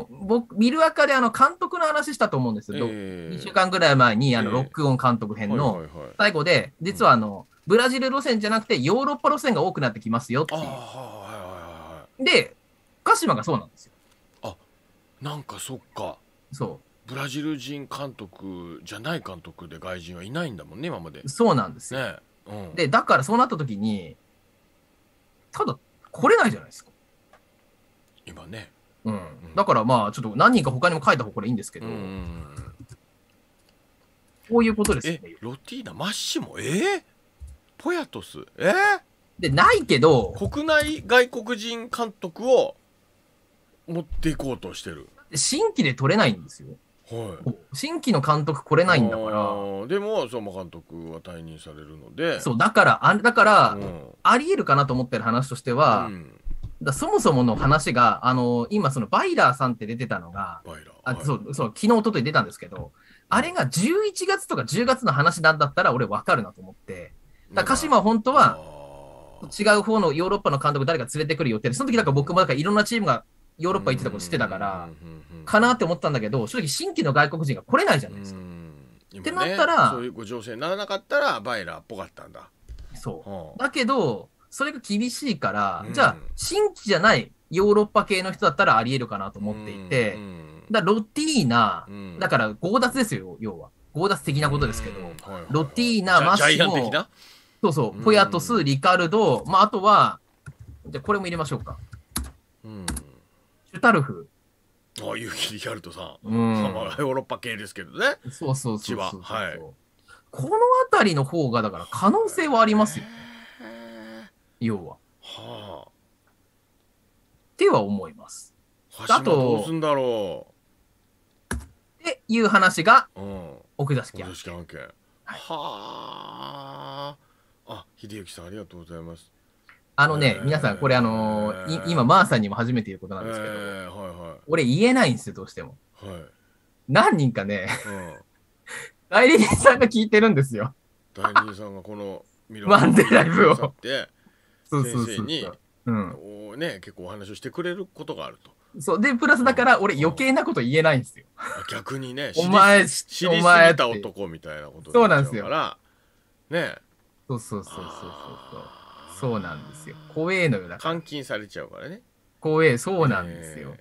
僕ミルアカで監督の話したと思うんですよ。2週間ぐらい前にロックオン監督編の最後で、実はブラジル路線じゃなくてヨーロッパ路線が多くなってきますよっていう。で鹿島がそうなんですよ。なんかそっか、そうブラジル人監督じゃない監督で外人はいないんだもんね、今まで。そうなんですね。でだからそうなった時にただ来れないじゃないですか今ね。だからまあちょっと何人か他にも書いた方がいいんですけど、こういうことですね。ロティーナ、マッシモ、ポヤトス、でないけど国内外国人監督を持っていこうとしてる。新規で取れないんですよ。新規の監督来れないんだから。でも相馬監督は退任されるので、そうだからありえるかなと思ってる話としては、そもそもの話が今そのバイラーさんって出てたのが、そう昨日おととい出たんですけど、あれが11月とか10月の話なんだったら俺分かるなと思って、だから鹿島は本当は違う方のヨーロッパの監督誰か連れてくる予定で、その時だから僕もいろんなチームがヨーロッパ行ってたこと知ってたからかなって思ったんだけど、正直新規の外国人が来れないじゃないですか。ってなったら、そういうご情勢にならなかったらバイラーっぽかったんだ。そうだけどそれが厳しいから、じゃあ新規じゃないヨーロッパ系の人だったらありえるかなと思っていて、だロティーナだから強奪ですよ。要は強奪的なことですけど、ロティーナ、マッシモ、ポヤトス、リカルド、あとはじゃこれも入れましょうか、シュタルフ。ああ、ユーキ・リヒャルトさん。ヨーロッパ系ですけどね。そう。千葉。この辺りの方が、だから可能性はありますよね。要は。っては思います。あと、どうすんだろう。っていう話が、奥座敷案件。あ、秀行さん、ありがとうございます。皆さん、これ今、マーさんにも初めて言うことなんですけど、俺言えないんですよ、どうしても。何人かね、代理人さんが聞いてるんですよ。代理人さんがこのマンデーライブを先生に結構お話をしてくれることがあると。そうで、プラスだから俺余計なこと言えないんですよ。逆にね、知りすぎた男みたいなことになっちゃうから、ね。そう。そうなんですよ。怖えのよ。監禁されちゃうからね。怖え、そうなんですよ。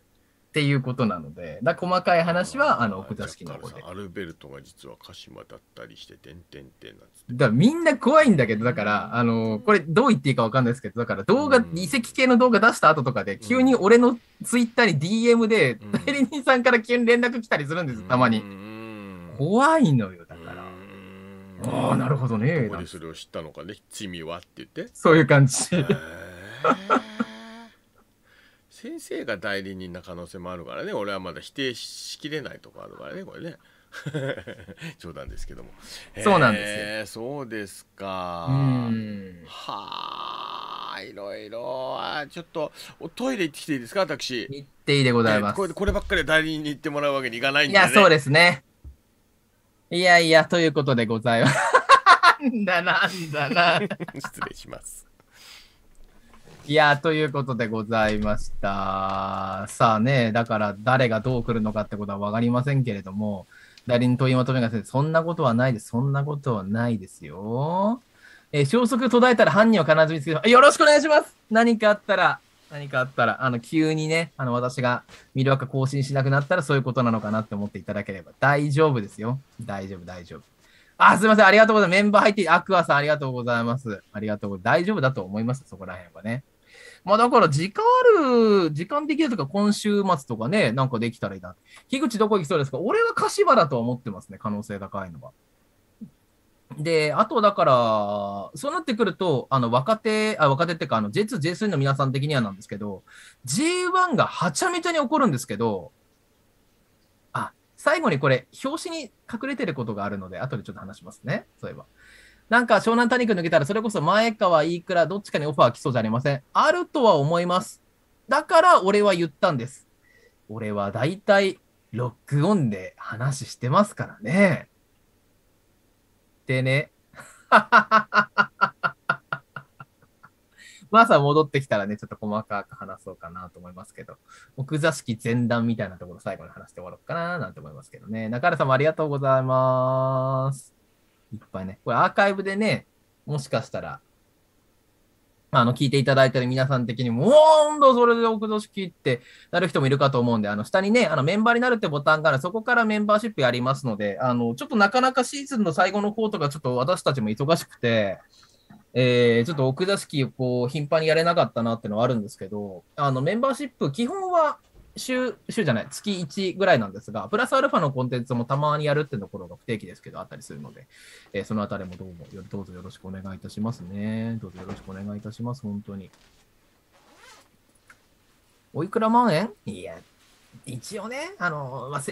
っていうことなので、だ細かい話は奥座敷の方で。アルベルトが実は鹿島だったりして、てんてんてんなんです。だからみんな怖いんだけど、だから、これどう言っていいかわかんないですけど、だから動画、遺跡系の動画出した後とかで、急に俺のツイッターに DM で、代理人さんから急に連絡来たりするんです、たまに。怖いのよ、だから。ああ、なるほどね。どこでそれを知ったのかね、罪はって言って。そういう感じ。先生が代理人な可能性もあるからね、俺はまだ否定しきれないとこあるからね、これね。冗談ですけども。そうなんですよ。そうですか。はあ、いろいろ。ちょっとおトイレ行ってきていいですか、私。行っていいでございます。こればっかり代理人に行ってもらうわけにいかないんで、ね。いや、そうですね。いやいや、ということでございます。なんだな。失礼します。いやということでございました。さあね、だから誰がどう来るのかってことは分かりませんけれども、代理人と言いまとめが先生、そんなことはないです。そんなことはないですよ。消息途絶えたら犯人を必ず見つけて、よろしくお願いします。何かあったら、急にね、私が魅力更新しなくなったらそういうことなのかなって思っていただければ大丈夫ですよ。大丈夫。すいません。ありがとうございます。メンバー入って、アクアさんありがとうございます。大丈夫だと思います。そこら辺はね。まあだから時間できるとか今週末とかね、なんかできたらいいな。樋口どこ行きそうですか？俺は柏だとは思ってますね。可能性高いのは。で、あとだから、そうなってくると、若手っていうか、J2、J3 の皆さん的にはなんですけど、J1 がはちゃめちゃに起こるんですけど、最後にこれ、表紙に隠れてることがあるので、後でちょっと話しますね。そういえば。なんか湘南谷区抜けたら、それこそ前川、飯倉、どっちかにオファー来そうじゃありません。あるとは思います。だから俺は言ったんです。俺は大体、ロックオンで話してますからね。でね。まあさ、戻ってきたらね、ちょっと細かく話そうかなと思いますけど、奥座敷前段みたいなところ最後に話して終わろうかななんて思いますけどね。中原さんもありがとうございます。いっぱいね。これアーカイブでね、もしかしたら、聞いていただいてる皆さん的にも、なんだそれで奥座敷ってなる人もいるかと思うんで、下にね、メンバーになるってボタンがある、そこからメンバーシップやりますので、ちょっとなかなかシーズンの最後の方とか、ちょっと私たちも忙しくて、ちょっと奥座敷をこう、頻繁にやれなかったなってのはあるんですけど、メンバーシップ、基本は、月1ぐらいなんですが、プラスアルファのコンテンツもたまにやるってところが不定期ですけどあったりするので、そのあたりもどうぞよろしくお願いいたしますね。どうぞよろしくお願いいたします、本当に。おいくら万円？いや、一応ね、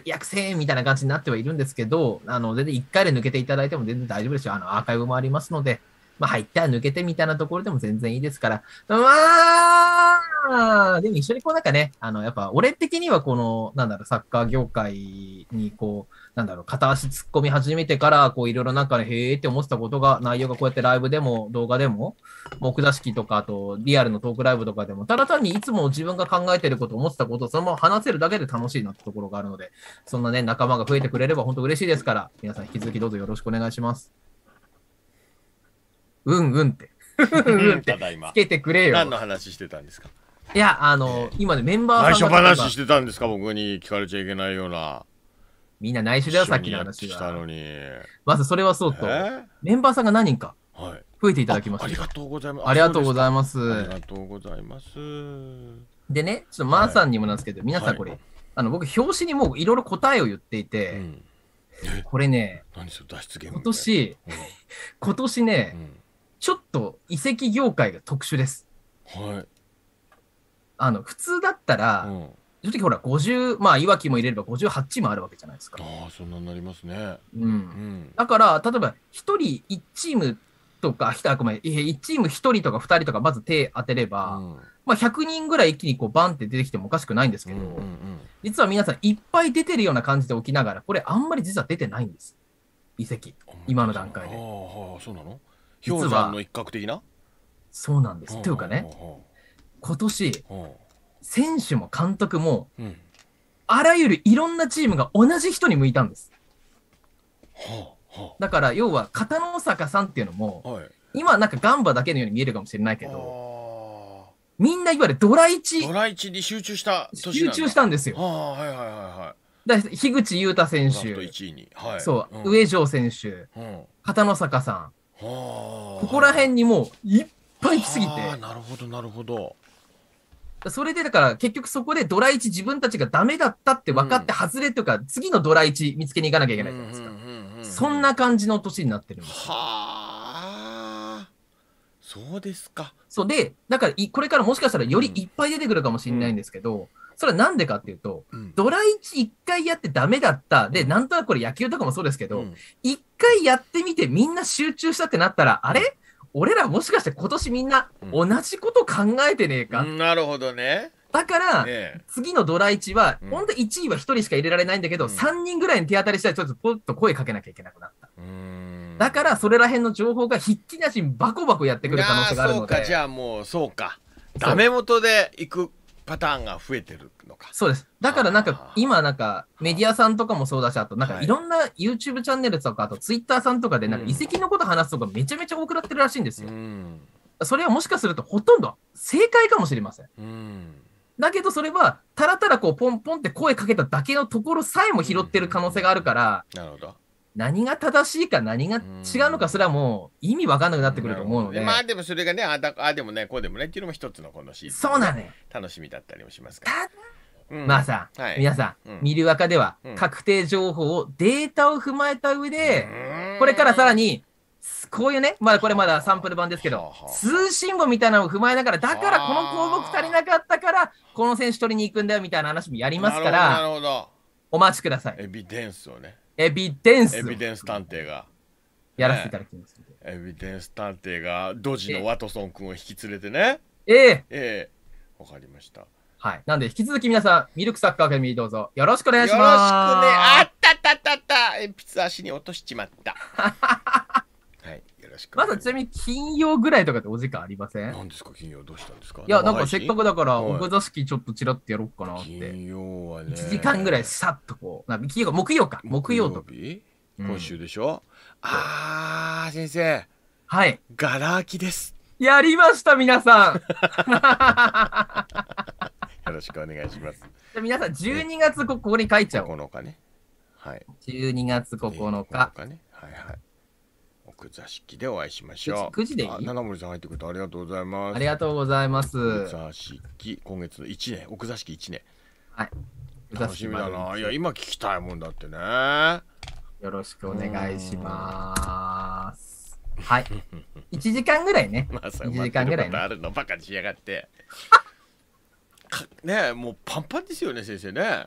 約1000円みたいな感じになってはいるんですけど、全然1回で抜けていただいても全然大丈夫ですよ。アーカイブもありますので、まあ入ったら抜けてみたいなところでも全然いいですから。でも一緒にこうなんかね、やっぱ俺的にはこの、サッカー業界にこう、片足突っ込み始めてから、こういろいろなんかね、へーって思ってたことが、内容がこうやってライブでも動画でも、奥座敷とか、あとリアルのトークライブとかでも、ただ単にいつも自分が考えてること、思ってたことをそのまま話せるだけで楽しいなってところがあるので、そんなね、仲間が増えてくれれば本当嬉しいですから、皆さん引き続きどうぞよろしくお願いします。うんってつけてくれよ。何の話してたんですか？いや、今ね、メンバーさんが。内緒話してたんですか？僕に聞かれちゃいけないような。みんな内緒だよ、さっきの話は。したのに。まずそれはそうと、メンバーさんが何人か増えていただきました。ありがとうございます。でね、ちょっとマーさんにもなんですけど、皆さんこれ、僕、表紙にもういろいろ答えを言っていて、これね、今年ね、ちょっと遺跡業界が特殊です。はい。普通だったら、正直ほら、50、まあ、いわきも入れれば58チームあるわけじゃないですか。そんなになりますね。だから、例えば、1チーム1人とか2人とか、まず手当てれば、まあ、100人ぐらい一気にこう、バンって出てきてもおかしくないんですけど、実は皆さん、いっぱい出てるような感じでおきながら、これ、あんまり実は出てないんです。遺跡、今の段階で。そうなの？氷山の一角的な？そうなんです。というかね、今年、選手も監督も、あらゆるいろんなチームが同じ人に向いたんです。だから、要は、片野坂さんっていうのも、今、なんかガンバだけのように見えるかもしれないけど、みんないわゆるドラ1に集中した年なんだ。集中したんですよ。はいはいはいはい。だから樋口雄太選手、はい、そう、うん、上條選手、うん、片野坂さん、ここら辺にもういっぱい来すぎて。なるほどなるほど。それでだから結局そこでドラ1自分たちがダメだったって分かって外れとか、うん、次のドラ1見つけに行かなきゃいけないじゃないですか。そんな感じの年になってるんです。はあ、そうですか。そうで、だからこれからもしかしたらよりいっぱい出てくるかもしれないんですけど、うん、それはなんでかっていうと、うん、ドラ11回やってダメだったで、なんとなくこれ野球とかもそうですけど、うん、1回やってみてみんな集中したってなったら、あれ俺らもしかして今年みんな同じこと考えてねえか、うん、なるほどね。だから、ね、次のドラ1は、うん、本当1位は1人しか入れられないんだけど、うん、3人ぐらいに手当たりしたらちょっとポッと声かけなきゃいけなくなった。だからそれらへんの情報がひっきなしにバコバコやってくる可能性があるので。そうか、じゃあもうそうか。ダメ元で行くパターンが増えてるのか。そうです。だからなんか今なんかメディアさんとかもそうだし、あとなんかいろんな YouTube チャンネルとか、あと Twitter さんとかでなんか移籍のこと話すとかめちゃめちゃ多くなってるらしいんですよ。それはもしかするとほとんど正解かもしれません。だけどそれはたらたらこうポンポンって声かけただけのところさえも拾ってる可能性があるから。なるほど。何が正しいか何が違うのかすらもう意味わかんなくなってくると思うので、まあでもそれがね、あでもねこうでもねっていうのも一つのこのシーズン、そうなのよ、楽しみだったりもしますから。まあさ、皆さんミルワカでは確定情報をデータを踏まえた上で、これからさらにこういうね、まあこれまだサンプル版ですけど、通信簿みたいなのを踏まえながら、だからこの項目足りなかったからこの選手取りに行くんだよみたいな話もやりますから、お待ちください。エビデンスをね、エビデンス探偵がやらせていただきます。エビデンス探偵がドジのワトソン君を引き連れてね。わかりました。はい。なんで引き続き皆さん、ミルクサッカーアカデミーどうぞよろしくお願いします。よろしくね。あったったったった。鉛筆足に落としちまった。はい。よろしく。まだちなみに金曜ぐらいとかってお時間ありません？なんですか金曜、どうしたんですか？いや、なんかせっかくだから奥座敷ちょっとチラッとやろうかなって。金曜はね。1時間ぐらいさっとこう。木曜か。木曜と。今週でしょ？先生。はい。ガラ空きです。やりました、皆さん。よろしくお願いします。皆さん、12月ここに書いちゃおう。9日ね。はい。12月9日。はいはい。奥座敷でお会いしましょう。9時でいい？七森さん入ってくれてありがとうございます。ありがとうございます。奥座敷、今月の1年、奥座敷1年。はい。楽しみだな。いや、今聞きたいもんだってね。よろしくお願いします。はい。1時間ぐらいね。1時間ぐらい。あるのバカにしやがって。ねえ、もうパンパンですよね、先生ね。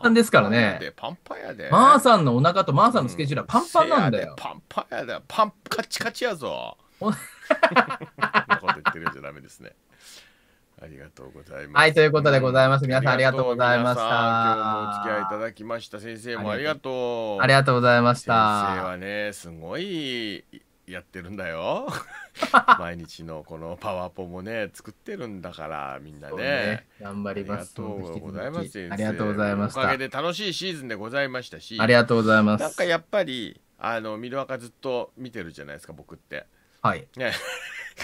パンですからね。パンパンやで。マーさんのお腹とマーさんのスケジュールはパンパンなんだよ。パンパンやで。パンカチカチやぞ。こんなこと言ってるんじゃダメですね。ありがとうございます。はい、ということでございます。皆さんありがとうございました。今日もお付き合いいただきました。先生もありがとう。ありがとうございました。先生はね、すごいやってるんだよ。毎日のこのパワーポもね作ってるんだからみんなね頑張ります。ありがとうございます。ありがとうございました。おかげで楽しいシーズンでございましたし、ありがとうございます。なんかやっぱりミルワカずっと見てるじゃないですか僕って。はいね。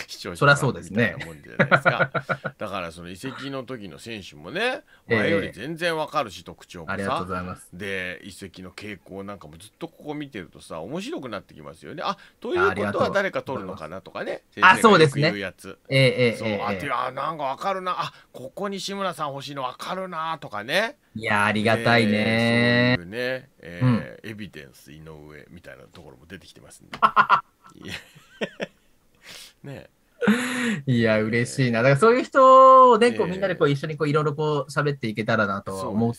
視聴者みたいなもんじゃないですか。だからその移籍の時の選手もね前より全然わかるし特徴もさ、ありがとうございます。で移籍の傾向なんかもずっとここ見てるとさ面白くなってきますよね。あ、ということは誰か取るのかなとかね、先生がよく言うやつ。あ、なんかわかるな、あ、ここに志村さん欲しいのわかるなとかね。いや、ありがたいね。そういうね、エビデンス井上みたいなところも出てきてますんで。ね、いや嬉しいな。だからそういう人をね、こうみんなでこう一緒にこういろいろこう喋っていけたらなと思うの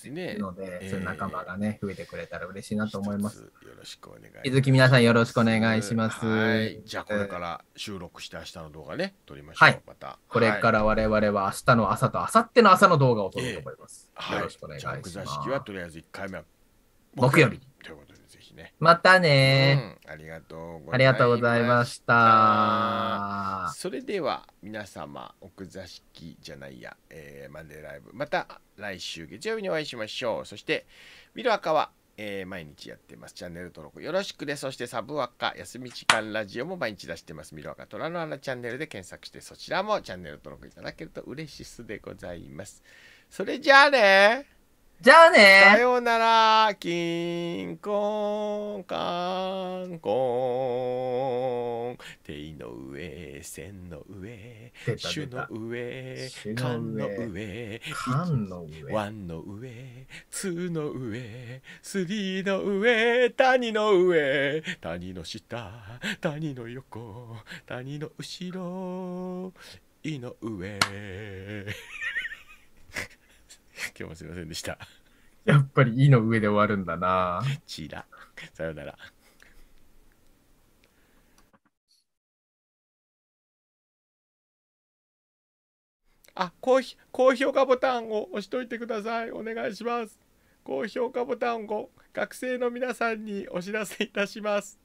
で、そういう仲間がね増えてくれたら嬉しいなと思います。よろしくお願いします。引き続き皆さんよろしくお願いします。はい。じゃあこれから収録して明日の動画ね撮りましょう。はい。またこれから我々は明日の朝と明後日の朝の動画を撮ると思います。よろしくお願いします。奥座敷はとりあえず1回目は木曜日ということで。またね、ありがとうございました。それでは皆様奥座敷じゃないや、マンデーライブまた来週月曜日にお会いしましょう。そしてミルワカは毎日やってます。チャンネル登録よろしくね。そしてサブワカ休み時間ラジオも毎日出してます。ミロアカ虎の穴チャンネルで検索して、そちらもチャンネル登録いただけると嬉しいすでございます。それじゃあね。じゃあね。さようなら。キンコンカンコン。手の上、線の上、手の上、缶の上、ワンの上、ツーの上、スリーの上、谷の上、谷の下、谷の横、谷の後ろ、井の上。今日もすいませんでした。やっぱり「い」の上で終わるんだな。チラ。さよなら。あ、高評価ボタンを押しといてください。お願いします。高評価ボタンを学生の皆さんにお知らせいたします。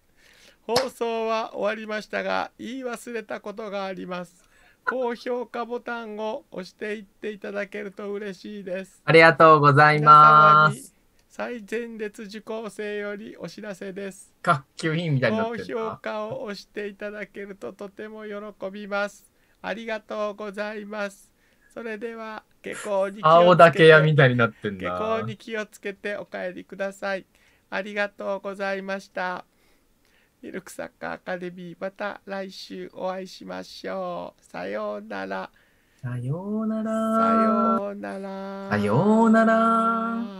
放送は終わりましたが、言い忘れたことがあります。高評価ボタンを押していっていただけると嬉しいです。ありがとうございます。最前列受講生よりお知らせです。高評価を押していただけるととても喜びます。ありがとうございます。それでは下校に気をつけて、青竹屋みたいになってんだ。下校に気をつけてお帰りください。ありがとうございました。ミルクサッカーアカデミー、また来週お会いしましょう。さようなら。さようなら。さようなら。さようなら。